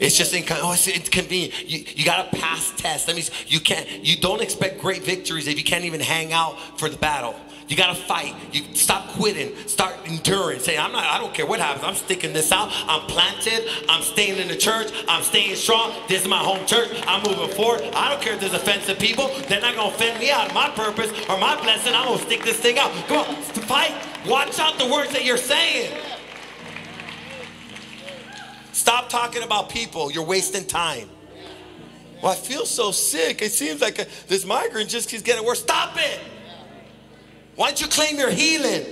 It's just inconvenient. Oh, it's inconvenient. You, you got to pass tests. That means you can't. You don't expect great victories if you can't even hang out for the battle. You got to fight. You stop quitting. Start enduring. Say, I'm not. I don't care what happens. I'm sticking this out. I'm planted. I'm staying in the church. I'm staying strong. This is my home church. I'm moving forward. I don't care if there's offensive people. They're not gonna offend me out of my purpose or my blessing. I'm gonna stick this thing out. Come on, fight. Watch out the words that you're saying. Stop talking about people. You're wasting time. Well, I feel so sick. It seems like a, this migraine just keeps getting worse. Stop it. Why don't you claim your healing?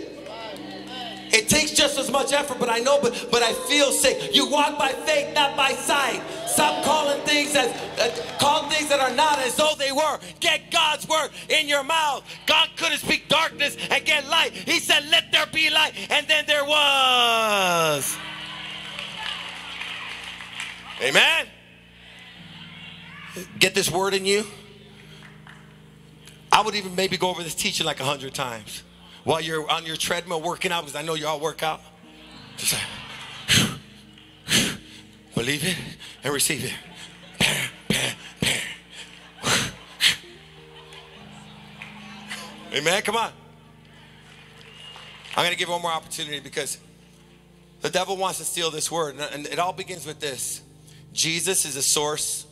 It takes just as much effort, but I know, but, but I feel sick. You walk by faith, not by sight. Stop calling things as, uh, call things that are not as though they were. Get God's word in your mouth. God couldn't speak darkness and get light. He said, let there be light, and then there was. Amen. Get this word in you. I would even maybe go over this teaching like a hundred times while you're on your treadmill working out, because I know you all work out. Just like, whew, whew, believe it and receive it. Bam, bam, bam. Whew, whew. Amen. Come on. I'm going to give one more opportunity because the devil wants to steal this word, and it all begins with this. Jesus is the source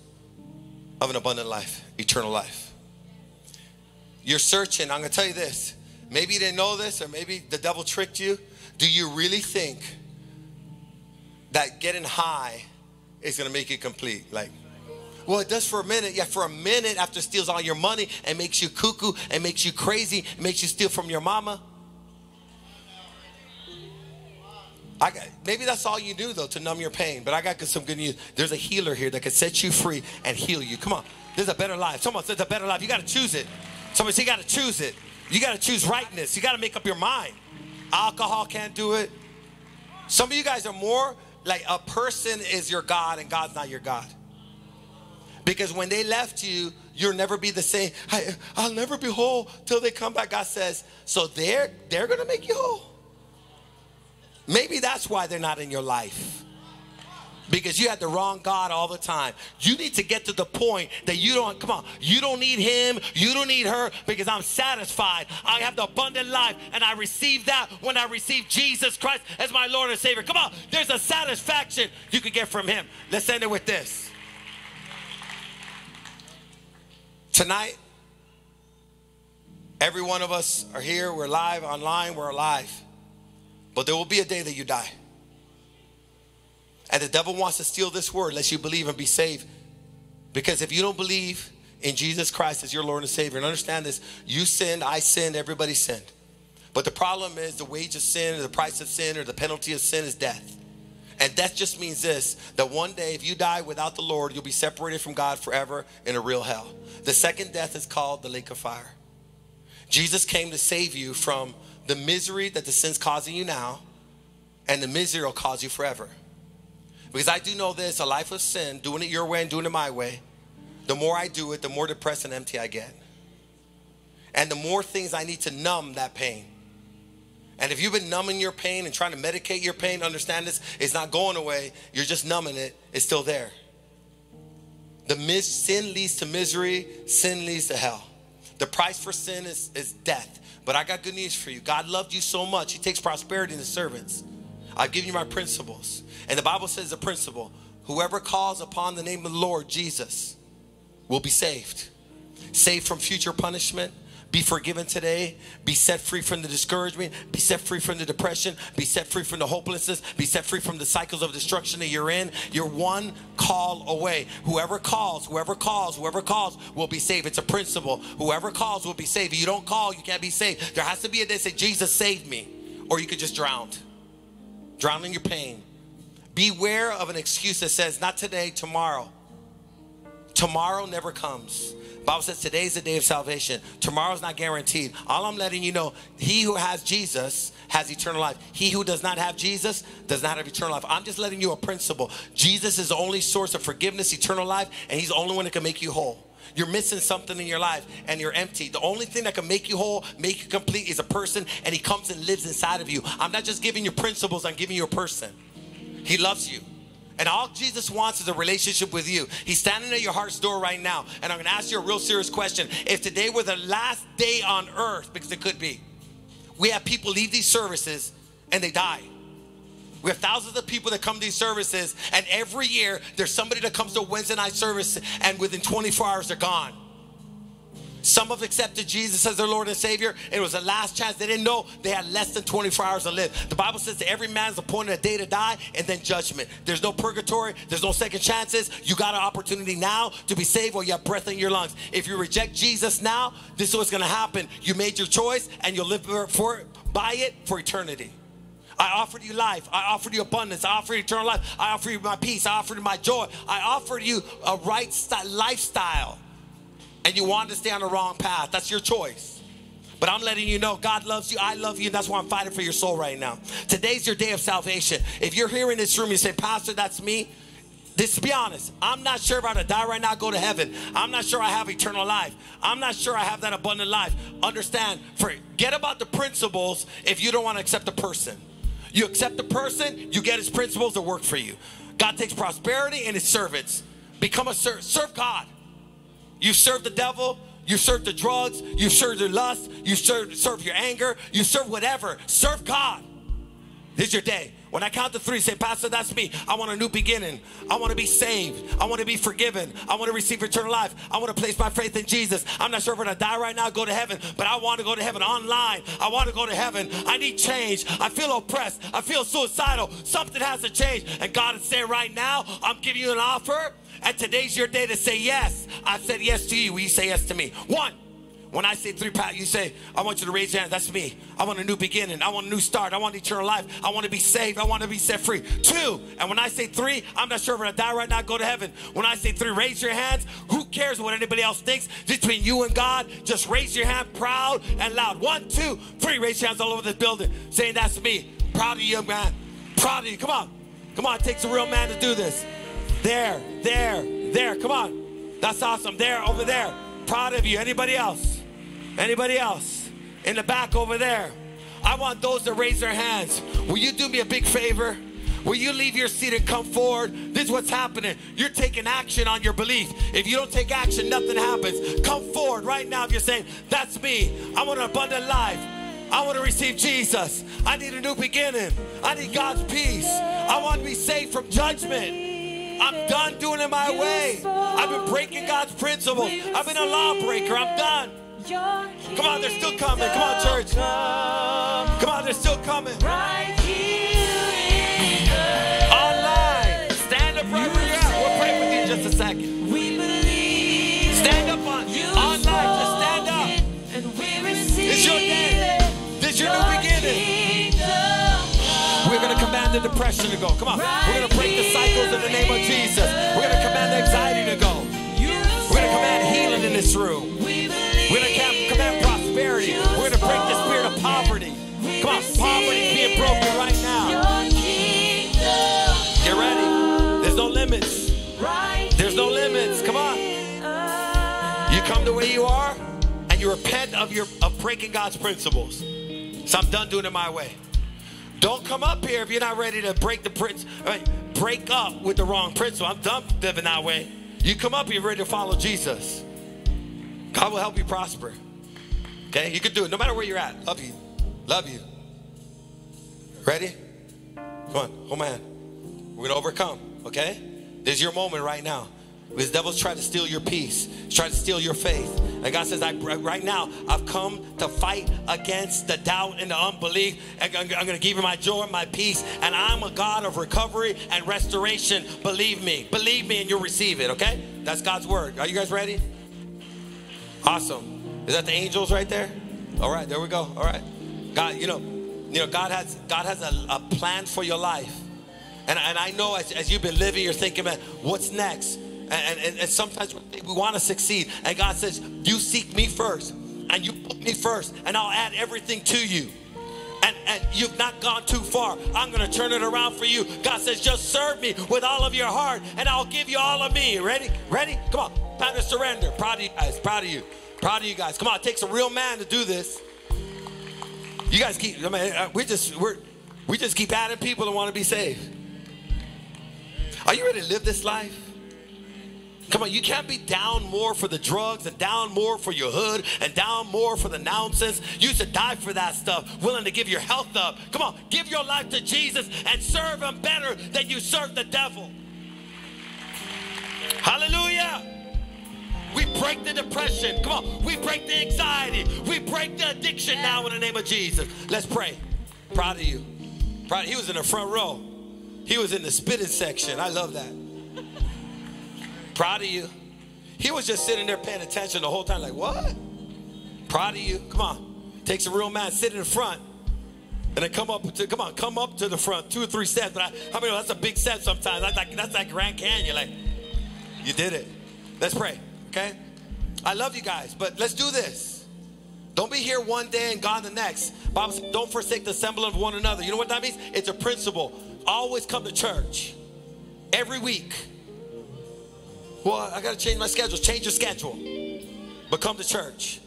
of an abundant life, eternal life. You're searching. I'm going to tell you this. Maybe you didn't know this, or maybe the devil tricked you. Do you really think that getting high is going to make you complete? Like, well, it does for a minute. Yeah, for a minute after it steals all your money and makes you cuckoo and makes you crazy and makes you steal from your mama. I got, maybe that's all you do, though, to numb your pain. But I got some good news. There's a healer here that can set you free and heal you. Come on. There's a better life. Someone says a better life. You got to choose it. Somebody say you got to choose it. You got to choose rightness. You got to make up your mind. Alcohol can't do it. Some of you guys are more like a person is your God and God's not your God. Because when they left you, you'll never be the same. I, I'll never be whole till they come back. God says, so they're, they're going to make you whole. Maybe that's why they're not in your life. Because you had the wrong God all the time. You need to get to the point that you don't, come on, you don't need him, you don't need her, because I'm satisfied. I have the abundant life, and I receive that when I receive Jesus Christ as my Lord and Savior. Come on, there's a satisfaction you can get from him. Let's end it with this. Tonight, every one of us are here, we're live, online, we're alive. But there will be a day that you die. And the devil wants to steal this word, lest you believe and be saved. Because if you don't believe in Jesus Christ as your Lord and Savior, and understand this, you sinned, I sinned, everybody sinned. But the problem is the wage of sin, or the price of sin, or the penalty of sin is death. And death just means this, that one day if you die without the Lord, you'll be separated from God forever in a real hell. The second death is called the lake of fire. Jesus came to save you from the misery that the sin's causing you now, and the misery will cause you forever. Because I do know this, a life of sin, doing it your way and doing it my way, the more I do it, the more depressed and empty I get. And the more things I need to numb that pain. And if you've been numbing your pain and trying to medicate your pain, understand this, it's not going away. You're just numbing it. It's still there. The mis- sin leads to misery. Sin leads to hell. The price for sin is, is death. But I got good news for you. God loved you so much. He takes prosperity in his servants. I've given you my principles. And the Bible says the principle, whoever calls upon the name of the Lord Jesus will be saved. Saved from future punishment. Be forgiven today. Be set free from the discouragement. Be set free from the depression. Be set free from the hopelessness. Be set free from the cycles of destruction that you're in. You're one call away. Whoever calls, whoever calls, whoever calls will be saved. It's a principle. Whoever calls will be saved. If you don't call, you can't be saved. There has to be a day say, Jesus saved me. Or you could just drown. Drown in your pain. Beware of an excuse that says, not today, tomorrow. Tomorrow never comes. The Bible says today's the day of salvation. Tomorrow's not guaranteed. All I'm letting you know, he who has Jesus has eternal life. He who does not have Jesus does not have eternal life. I'm just letting you a principle. Jesus is the only source of forgiveness, eternal life, and he's the only one that can make you whole. You're missing something in your life and you're empty. The only thing that can make you whole, make you complete is a person, and he comes and lives inside of you. I'm not just giving you principles, I'm giving you a person. He loves you. And all Jesus wants is a relationship with you. He's standing at your heart's door right now. And I'm going to ask you a real serious question. If today were the last day on earth, because it could be, we have people leave these services and they die. We have thousands of people that come to these services, and every year there's somebody that comes to a Wednesday night service and within twenty-four hours they're gone. Some have accepted Jesus as their Lord and Savior. It was the last chance. They didn't know they had less than twenty-four hours to live. The Bible says that every man is appointed a day to die and then judgment. There's no purgatory. There's no second chances. You got an opportunity now to be saved while you have breath in your lungs. If you reject Jesus now, this is what's going to happen. You made your choice and you'll live for it, by it for eternity. I offered you life. I offered you abundance. I offered you eternal life. I offered you my peace. I offered you my joy. I offered you a right lifestyle. And you want to stay on the wrong path. That's your choice. But I'm letting you know God loves you. I love you. And that's why I'm fighting for your soul right now. Today's your day of salvation. If you're here in this room, you say, Pastor, that's me. Just to be honest, I'm not sure if I'm going to die right now, go to heaven. I'm not sure I have eternal life. I'm not sure I have that abundant life. Understand, forget about the principles if you don't want to accept the person. You accept the person, you get his principles that work for you. God takes prosperity and his servants. Become a servant. Serve God. You serve the devil, you serve the drugs, you serve your lust, you serve, serve your anger, you serve whatever. Serve God. This is your day. When I count to three, say, Pastor, that's me. I want a new beginning. I want to be saved. I want to be forgiven. I want to receive eternal life. I want to place my faith in Jesus. I'm not sure if I'm going to die right now, go to heaven, but I want to go to heaven online. I want to go to heaven. I need change. I feel oppressed. I feel suicidal. Something has to change. And God is saying right now, I'm giving you an offer. And today's your day to say yes. I said yes to you. Will you say yes to me? One. When I say three, you say, I want you to raise your hand. That's me. I want a new beginning. I want a new start. I want eternal life. I want to be saved. I want to be set free. Two. And when I say three, I'm not sure if I'm going to die right now, go to heaven. When I say three, raise your hands. Who cares what anybody else thinks? Between you and God, just raise your hand proud and loud. One, two, three. Raise your hands all over this building. Saying that's me. Proud of you, young man. Proud of you. Come on. Come on. It takes a real man to do this. There, there, there. Come on. That's awesome. There, over there. Proud of you. Anybody else? Anybody else? In the back over there. I want those that raise their hands. Will you do me a big favor? Will you leave your seat and come forward? This is what's happening. You're taking action on your belief. If you don't take action, nothing happens. Come forward right now if you're saying, that's me. I want an abundant life. I want to receive Jesus. I need a new beginning. I need God's peace. I want to be saved from judgment. I'm done doing it my way. I've been breaking God's principles. I've been a lawbreaker. I'm done. Come on, they're still coming. Come on, church. Come on, they're still coming. Online. Stand up right where you're at. We'll pray with you in just a second. Stand up on online. Just stand up. This is your day. This is your new beginning. We're going to command the depression to go. Come on. We're going to break the cycles in the name of Jesus. We're going to command anxiety to go. We're going to command healing in this room. We're going to command prosperity. We're going to break the spirit of poverty. Come on. Poverty is being broken right now. Get ready. There's no limits. There's no limits. Come on. You come the way you are and you repent of your of breaking God's principles. So I'm done doing it my way. Don't come up here if you're not ready to break the prince, break up with the wrong principle. I'm done living that way. You come up here ready to follow Jesus. God will help you prosper. Okay? You can do it no matter where you're at. Love you. Love you. Ready? Come on. Hold my hand. We're going to overcome. Okay? This is your moment right now. Because the devil's trying to steal your peace. He's trying to steal your faith. And God says, I, right now, I've come to fight against the doubt and the unbelief. And I'm going to give you my joy and my peace. And I'm a God of recovery and restoration. Believe me. Believe me and you'll receive it, okay? That's God's word. Are you guys ready? Awesome. Is that the angels right there? All right, there we go. All right. God, you know, you know God has, God has a, a plan for your life. And, and I know as, as you've been living, you're thinking, man, what's next? And, and, and sometimes we want to succeed. And God says, you seek me first. And you put me first. And I'll add everything to you. and, and you've not gone too far. I'm going to turn it around for you. God says, just serve me with all of your heart, and I'll give you all of me. Ready? Ready? Come on. Time to surrender. Proud of you guys. Proud of you. Proud of you guys. Come on. It takes a real man to do this. You guys keep, I mean, we just, we're, we just keep adding people that want to be saved. Are you ready to live this life? Come on, you can't be down more for the drugs and down more for your hood and down more for the nonsense. You should die for that stuff, willing to give your health up. Come on, give your life to Jesus and serve him better than you serve the devil. Hallelujah. We break the depression. Come on, we break the anxiety. We break the addiction now in the name of Jesus. Let's pray. Proud of you. Proud. He was in the front row. He was in the spitting section. I love that. Proud of you. He was just sitting there paying attention the whole time, like, what? Proud of you. Come on. Takes a real man, sit in the front. And then come up to, come on, come up to the front, two or three steps. I, I mean, that's a big step sometimes. That's like, that's like Grand Canyon. Like, you did it. Let's pray, okay? I love you guys, but let's do this. Don't be here one day and gone the next. Bible says, don't forsake the assembling of one another. You know what that means? It's a principle. Always come to church every week. Well, I got to change my schedule. Change your schedule. But come to church.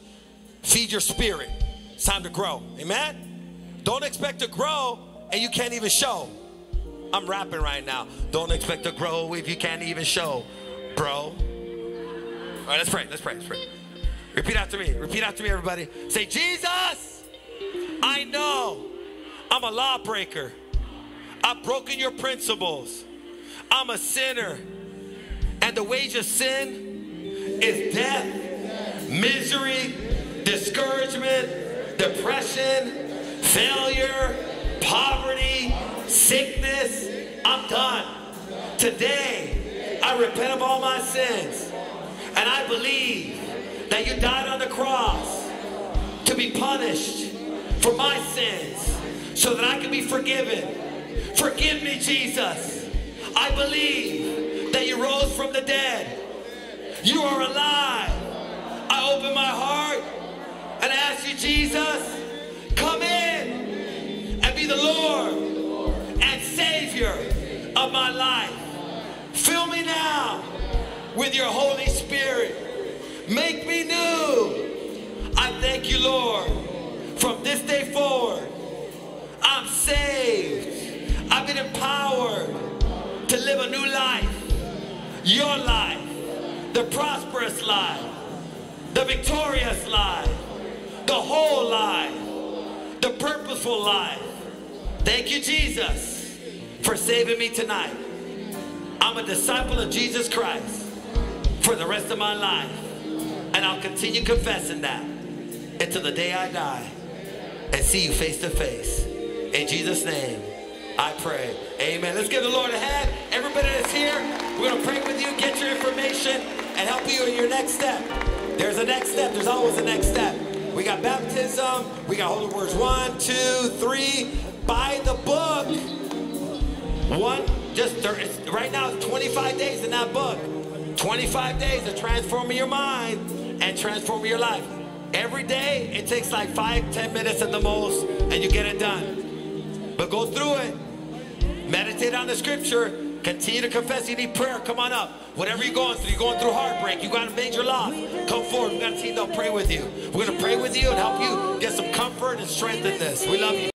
Feed your spirit. It's time to grow. Amen? Don't expect to grow and you can't even show. I'm rapping right now. Don't expect to grow if you can't even show, bro. All right, let's pray. Let's pray. Let's pray. Repeat after me. Repeat after me, everybody. Say, Jesus, I know I'm a lawbreaker. I've broken your principles. I'm a sinner. And the wage of sin is death, misery, discouragement, depression, failure, poverty, sickness. I'm done. Today, I repent of all my sins. And I believe that you died on the cross to be punished for my sins so that I can be forgiven. Forgive me, Jesus. I believe that you rose from the dead. You are alive. I open my heart and I ask you, Jesus, come in and be the Lord and Savior of my life. Fill me now with your Holy Spirit. Make me new. I thank you, Lord. From this day forward, I'm saved. I've been empowered to live a new life. Your life, the prosperous life, the victorious life, the whole life, the purposeful life. Thank you, Jesus, for saving me tonight. I'm a disciple of Jesus Christ for the rest of my life, and I'll continue confessing that until the day I die and see you face to face. In Jesus' name, I pray. Amen. Let's give the Lord a hand. Everybody that's here, we're going to pray with you, get your information, and help you in your next step. There's a next step. There's always a next step. We got baptism. We got holy words. One, two, three. Buy the book. One, just right now, it's twenty-five days in that book. twenty-five days of transforming your mind and transforming your life. Every day, it takes like five, ten minutes at the most, and you get it done. But go through it. Meditate on the scripture. Continue to confess. You need prayer. Come on up. Whatever you're going through, you're going through heartbreak. You got a major loss. Come forward. We've got a team that'll pray with you. We're going to pray with you and help you get some comfort and strength in this. We love you.